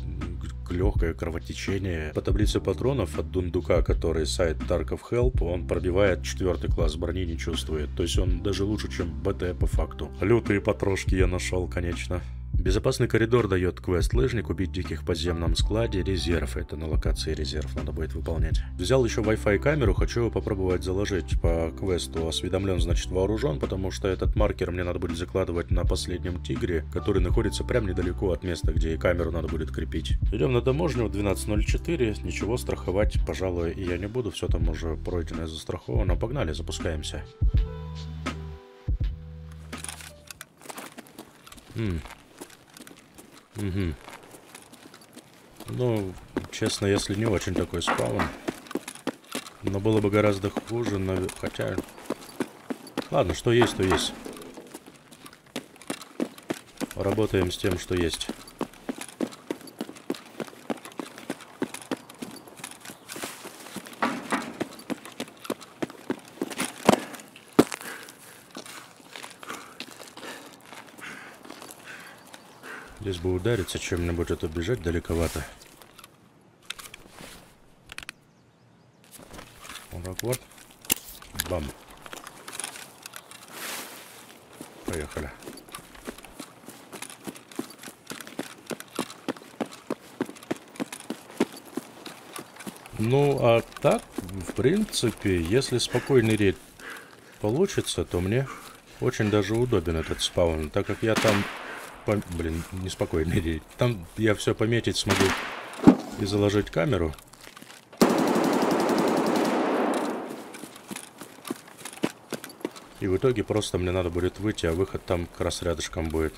легкое кровотечение. По таблице патронов от Дундука, который сайт Tarkov Help, он пробивает четвертый класс брони, не чувствует. То есть он даже лучше, чем БТ по факту. Лютые потрошки я нашел, конечно. Безопасный коридор дает квест «Лыжник», убить диких в подземном складе, резерв. Это на локации резерв надо будет выполнять. Взял еще Wi-Fi камеру, хочу попробовать заложить по квесту «Осведомлен, значит вооружен», потому что этот маркер мне надо будет закладывать на последнем тигре, который находится прям недалеко от места, где и камеру надо будет крепить. Идем на таможню в двенадцать ноль четыре, ничего страховать, пожалуй, и я не буду, все там уже пройдено и застраховано. Погнали, запускаемся. М. Угу. Ну, честно, если не очень такой спаун. Но было бы гораздо хуже, но... хотя... Ладно, что есть, то есть. Работаем с тем, что есть. Здесь бы удариться чем-нибудь, а то бежать далековато. Вот так вот. Бам. Поехали. Ну, а так, в принципе, если спокойный рейд получится, то мне очень даже удобен этот спаун, так как я там... По... Блин, неспокойный рейд. Там я все пометить смогу и заложить камеру. И в итоге просто мне надо будет выйти, а выход там как раз рядышком будет.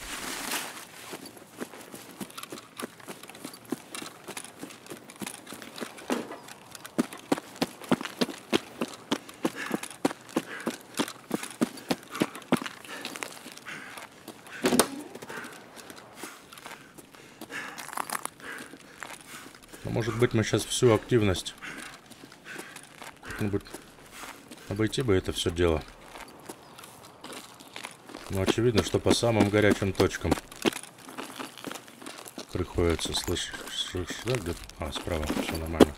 Может быть, мы сейчас всю активность как-нибудь обойти бы это все дело. Но очевидно, что по самым горячим точкам приходится слышать. А, справа, все нормально.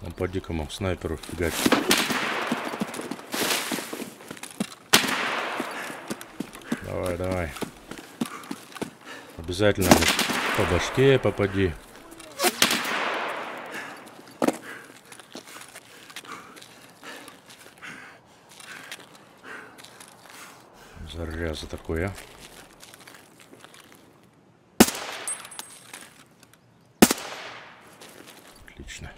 Он по дикому снайперу фигачит. Давай, давай. Обязательно по башке попади. Заряза такое. Отлично.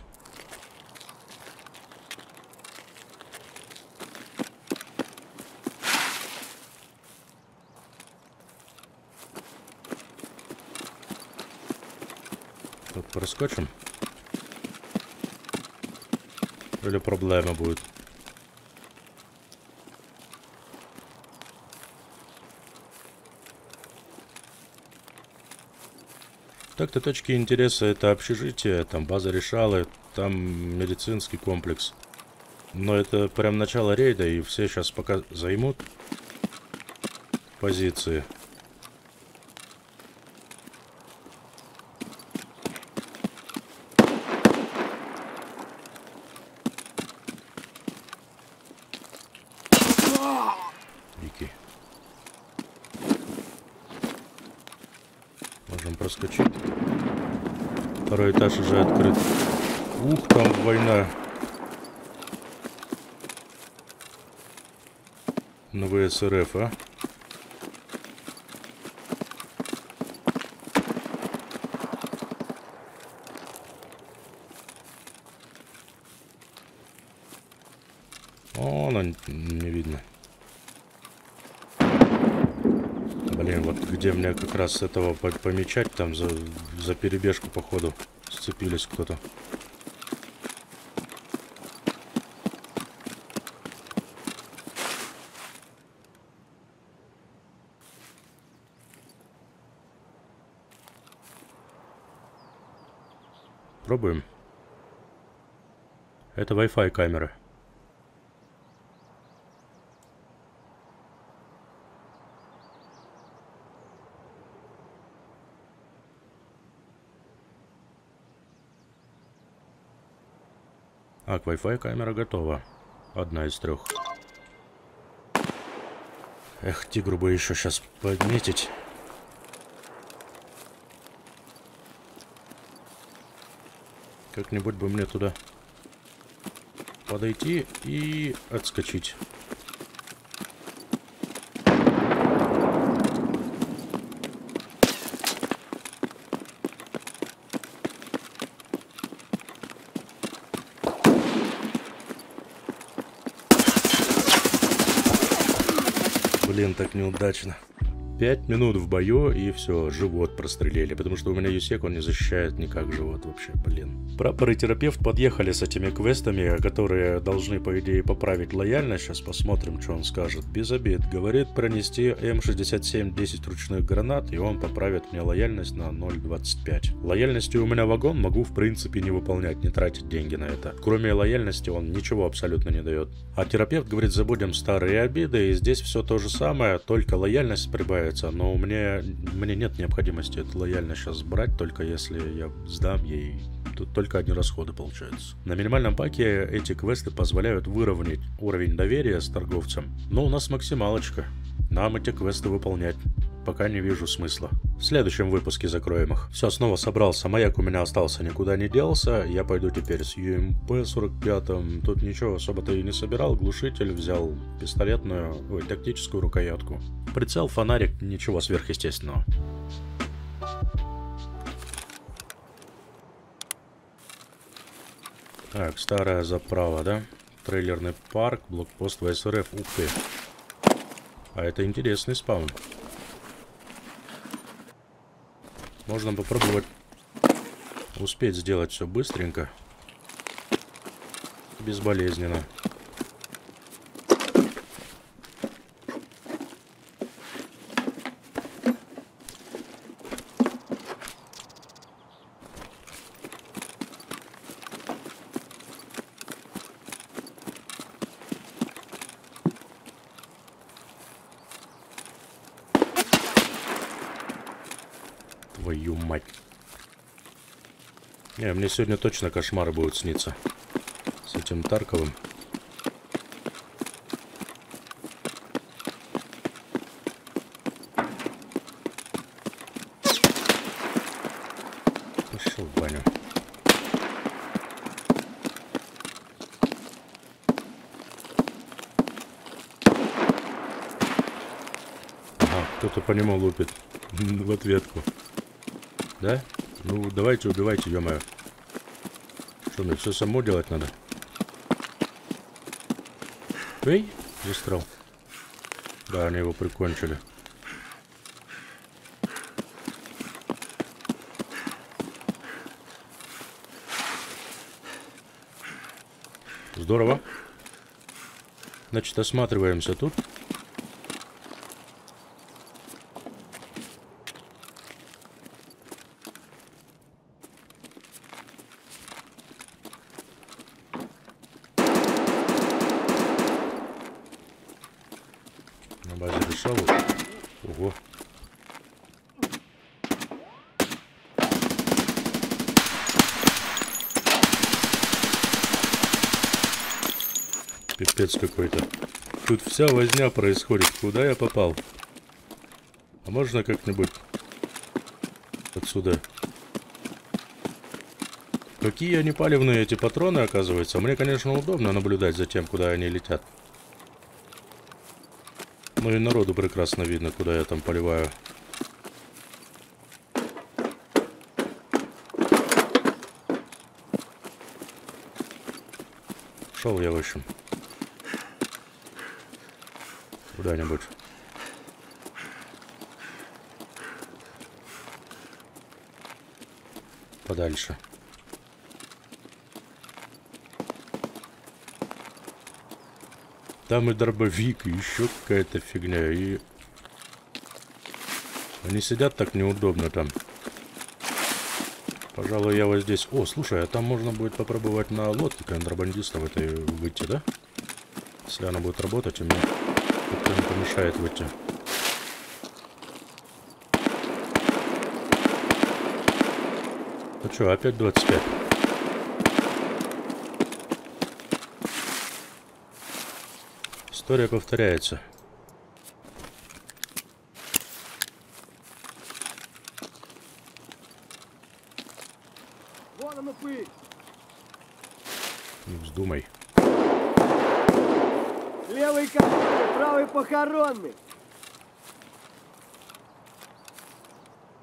Тут проскочим. Или проблема будет. Так-то точки интереса — это общежитие, там база решала, там медицинский комплекс. Но это прям начало рейда, и все сейчас пока займут позиции. Проскочить. Второй этаж уже открыт. Ух, там война. Новые СРФ, а? не видно. Блин, вот где мне как раз этого помечать, там за, за перебежку, походу, сцепились кто-то. Пробуем. Это Wi-Fi камера. А, к Wi-Fi камера готова. Одна из трех. Эх, тигру бы еще сейчас подметить. Как-нибудь бы мне туда подойти и отскочить. Блин, так неудачно. Пять минут в бою, и все, живот прострелили. Потому что у меня Юсек, он не защищает никак живот вообще, блин. Прапор и терапевт подъехали с этими квестами, которые должны, по идее, поправить лояльность. Сейчас посмотрим, что он скажет. Без обид. Говорит пронести эм шестьдесят семь десять ручных гранат, и он поправит мне лояльность на ноль двадцать пять. Лояльности у меня вагон, могу, в принципе, не выполнять, не тратить деньги на это. Кроме лояльности он ничего абсолютно не дает. А терапевт говорит, забудем старые обиды, и здесь все то же самое, только лояльность прибавит. Но у меня, мне нет необходимости это лояльно сейчас брать, только если я сдам ей. Тут только одни расходы получаются. На минимальном паке эти квесты позволяют выровнять уровень доверия с торговцем. Но у нас максималочка. Нам эти квесты выполнять пока не вижу смысла. В следующем выпуске закроем их. Все, снова собрался. Маяк у меня остался, никуда не делся. Я пойду теперь с ю эм пэ сорок пять. Тут ничего особо-то и не собирал. Глушитель взял, пистолетную, ой, тактическую рукоятку. Прицел, фонарик, ничего сверхъестественного. Так, старая заправа, да? Трейлерный парк, блокпост ВСРФ. Ух ты. А это интересный спаун. Можно попробовать успеть сделать все быстренько, безболезненно. Твою мать. Не, мне сегодня точно кошмары будут сниться. С этим Тарковым. Пошел в баню. Ага, кто-то по нему лупит. В ответку. Да? Ну, давайте, убивайте, ё-моё. Что, мне все само делать надо? Эй, выстрел. Да, они его прикончили. Здорово. Значит, осматриваемся тут. Ого. Пипец какой-то. Тут вся возня происходит. Куда я попал? А можно как-нибудь отсюда? Какие они палевные, эти патроны, оказывается. Мне, конечно, удобно наблюдать за тем, куда они летят. Ну и народу прекрасно видно, куда я там поливаю. Шел я, в общем. куда-нибудь. Подальше. Там и дробовик, и еще какая-то фигня. И они сидят так неудобно там. Пожалуй, я вот здесь... О, слушай, а там можно будет попробовать на лодке контрабандистов этой выйти, да? Если она будет работать, и мне кто-то не помешает выйти. Ну что, опять двадцать пять. История повторяется. Не вздумай. Левый капитан, правый похоронный.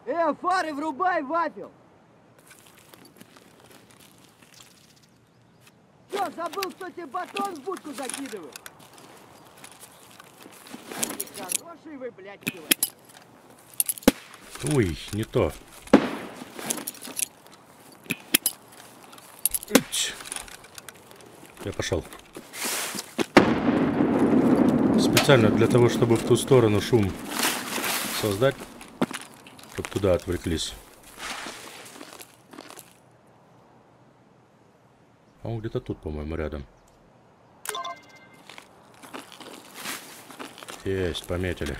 Э, фары врубай, вафел. Чё, забыл, что тебе батон в будку закидываю? Хороший вы, блядь, человек. Ой, не то. Я пошел. Специально для того, чтобы в ту сторону шум создать, чтобы туда отвлеклись. А он где-то тут, по-моему, рядом. Есть, пометили.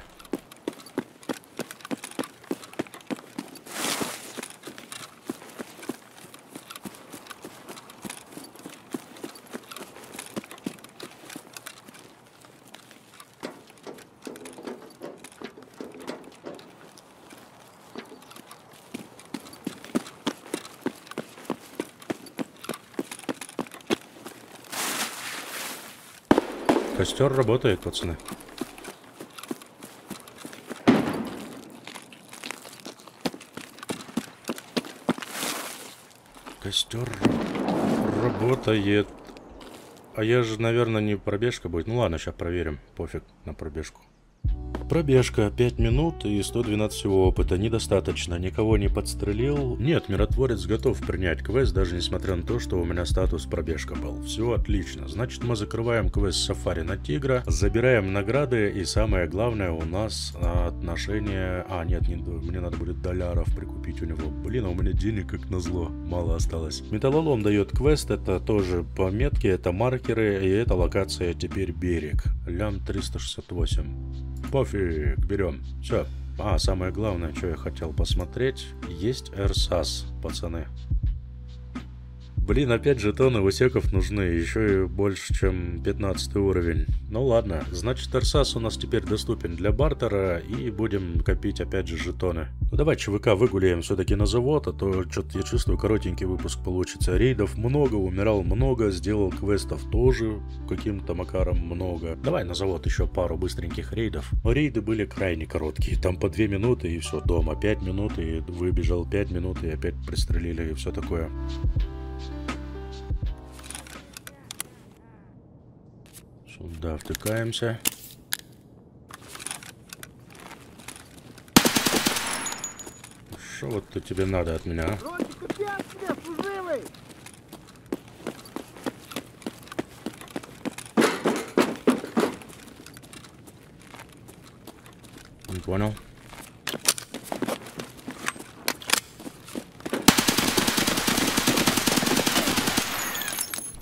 Костер работает, пацаны. Костер работает. А я же, наверное, не пробежка будет. Ну ладно, сейчас проверим. Пофиг на пробежку. Пробежка пять минут и сто двенадцать всего опыта. Недостаточно. Никого не подстрелил. Нет, миротворец готов принять квест, даже несмотря на то, что у меня статус пробежка был. Все отлично. Значит, мы закрываем квест Сафари на Тигра, забираем награды и самое главное у нас отношения... А, нет, не... мне надо будет долларов прикупить у него. Блин, а у меня денег как назло. Мало осталось. Металлолом дает квест. Это тоже пометки, это маркеры и это локация теперь Берег. Лям триста шестьдесят восемь. Пофиг, берем. Все. А, самое главное, что я хотел посмотреть. Есть эр сас, пацаны. Блин, опять жетоны усеков нужны. Еще и больше, чем пятнадцатый уровень. Ну ладно. Значит, эр сас у нас теперь доступен для бартера. И будем копить опять же жетоны. Ну давай ЧВК выгуляем все-таки на завод. А то что-то я чувствую, коротенький выпуск получится. Рейдов много, умирал много. Сделал квестов тоже каким-то макаром много. Давай на завод еще пару быстреньких рейдов. Но рейды были крайне короткие. Там по две минуты и все дома. пять минут и выбежал, пять минут и опять пристрелили и все такое. Сюда втыкаемся. Что вот-то тебе надо от меня, а? Не понял.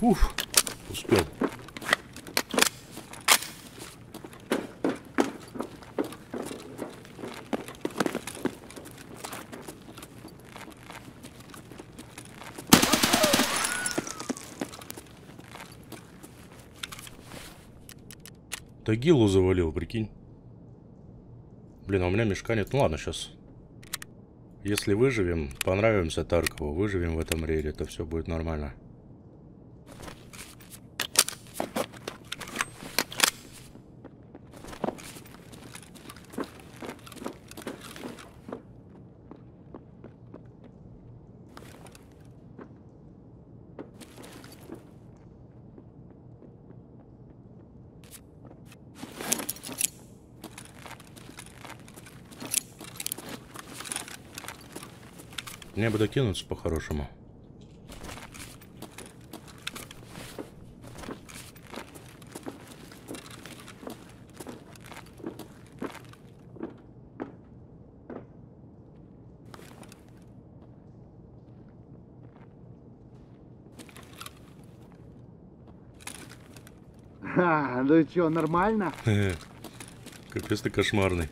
Уф, успел. Гилу завалил, прикинь. Блин, а у меня мешка нет. Ну ладно, сейчас. Если выживем, понравимся Таркову, выживем в этом рейде, это все будет нормально. Мне бы докинуться по-хорошему. Ха, ну чё, нормально? Капец ты кошмарный.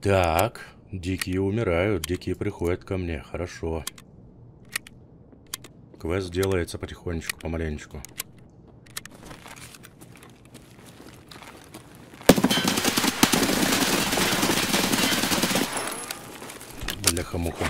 Так, дикие умирают, дикие приходят ко мне, хорошо. Квест делается потихонечку, помаленечку. Бляха-муха.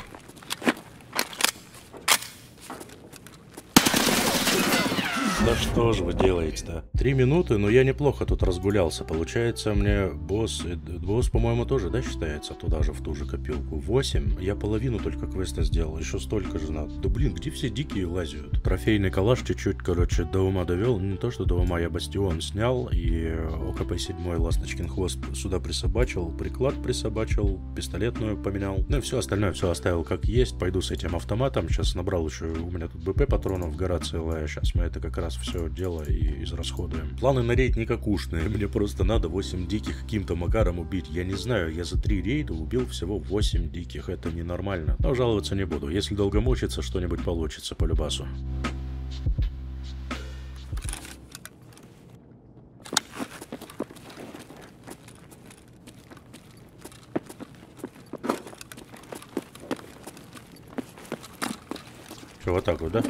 Да что же вы делаете-то? Три минуты, но я неплохо тут разгулялся. Получается, мне босс... Босс, по-моему, тоже, да, считается? Туда же, в ту же копилку. восемь. Я половину только квеста сделал. Еще столько же надо. Да блин, где все дикие лазят? Трофейный калаш чуть-чуть, короче, до ума довел. Не то, что до ума, я бастион снял. И ОКП-семь ласточкин хвост сюда присобачил. Приклад присобачил. Пистолетную поменял. Ну и все остальное все оставил как есть. Пойду с этим автоматом. Сейчас набрал еще... У меня тут БП патронов гора целая. Сейчас мы это как раз все дело и израсходуем. Планы на рейд никакушные. Мне просто надо восемь диких каким-то макаром убить. Я не знаю, я за три рейда убил всего восемь диких. Это ненормально. Но жаловаться не буду. Если долго мучиться, что-нибудь получится по любасу. Че, вот так вот, да?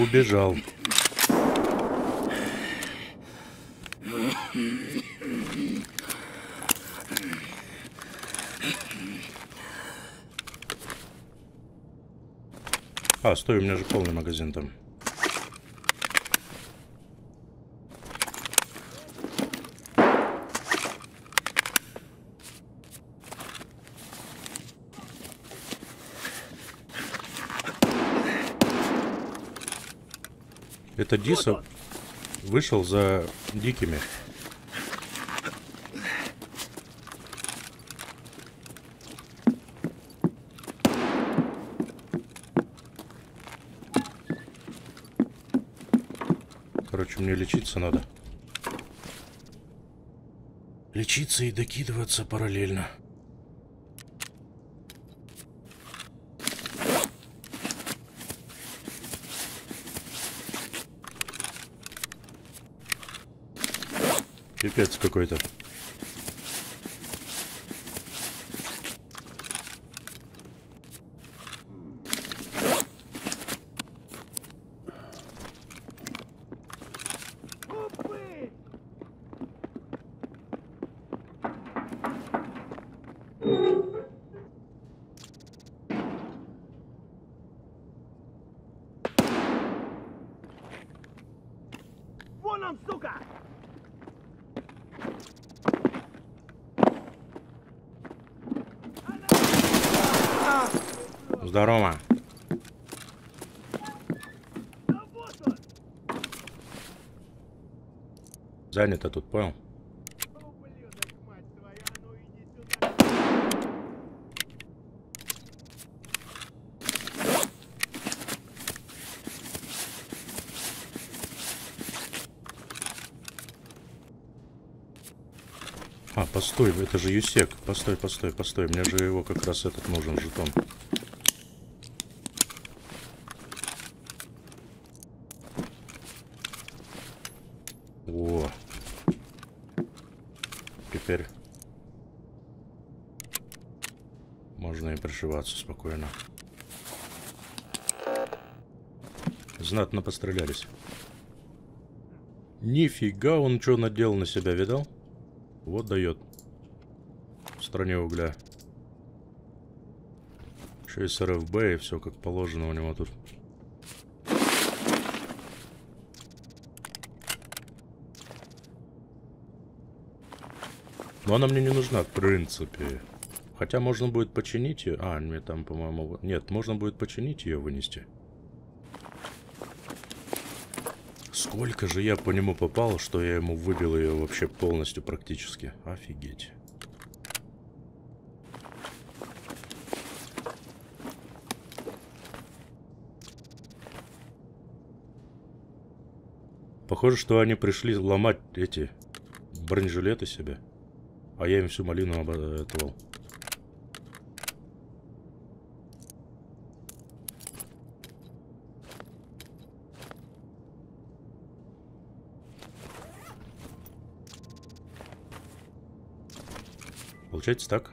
Убежал. А, стой, у меня же полный магазин там. Это Диса вышел за дикими. Короче, мне лечиться надо. Лечиться и докидываться параллельно. Пипец какой-то. Вон он, сука! Здорово. Занято тут, понял? А, постой, это же Юсек. Постой, постой, постой. Мне же его как раз этот нужен, жетон. О. Теперь можно и пришиваться спокойно. Знатно пострелялись. Нифига, он что надел на себя, видал? Вот дает. В стране угля. Еще и с РФБ, и все как положено у него тут. Но она мне не нужна, в принципе. Хотя можно будет починить ее. А, мне там, по-моему... Нет, можно будет починить ее, вынести. Сколько же я по нему попал, что я ему выбил ее вообще полностью практически. Офигеть. Похоже, что они пришли ломать эти бронежилеты себе. А я им всю малину обрабатывал. Получается так.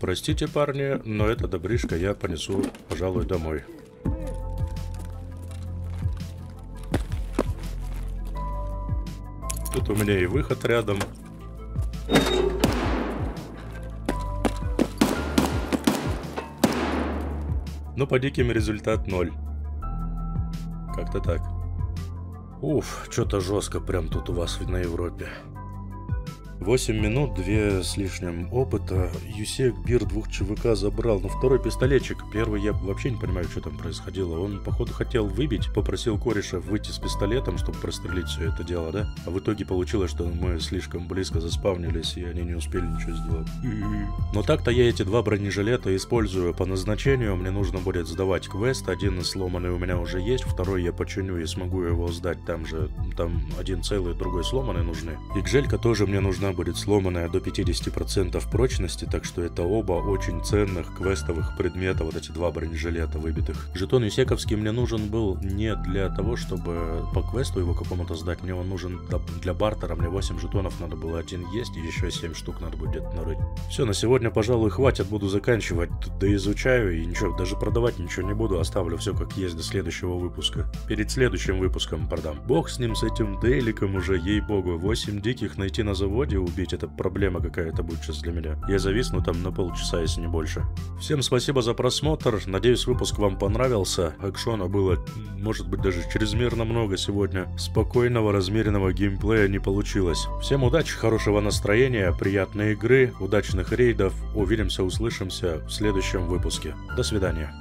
Простите, парни, но это добришко я понесу, пожалуй, домой. Тут у меня и выход рядом. Но по диким результат ноль. Как-то так. Уф, что-то жестко прям тут у вас на Европе. восемь минут, два с лишним опыта. Юсек, Бир, двух ЧВК забрал. Но второй пистолетчик. Первый я вообще не понимаю, что там происходило. Он, походу, хотел выбить. Попросил кореша выйти с пистолетом, чтобы прострелить все это дело, да? А в итоге получилось, что мы слишком близко заспавнились, и они не успели ничего сделать. Но так-то я эти два бронежилета использую по назначению. Мне нужно будет сдавать квест. Один сломанный у меня уже есть. Второй я починю и смогу его сдать. Там же, там один целый, другой сломанный нужны. И гжелька тоже мне нужна будет сломанная до пятидесяти процентов прочности, так что это оба очень ценных квестовых предмета, вот эти два бронежилета выбитых. Жетон юсековский мне нужен был не для того, чтобы по квесту его какому-то сдать, мне он нужен для бартера, мне восемь жетонов надо было один есть, и еще семь штук надо будет где-то нарыть. Все, на сегодня, пожалуй, хватит, буду заканчивать, доизучаю и ничего, даже продавать ничего не буду, оставлю все как есть до следующего выпуска. Перед следующим выпуском продам. Бог с ним, с этим дейликом уже, ей-богу, восемь диких найти на заводе убить, это проблема какая-то будет сейчас для меня. Я зависну там на полчаса, если не больше. Всем спасибо за просмотр, надеюсь, выпуск вам понравился. Экшона было, может быть, даже чрезмерно много сегодня. Спокойного, размеренного геймплея не получилось. Всем удачи, хорошего настроения, приятной игры, удачных рейдов. Увидимся, услышимся в следующем выпуске. До свидания.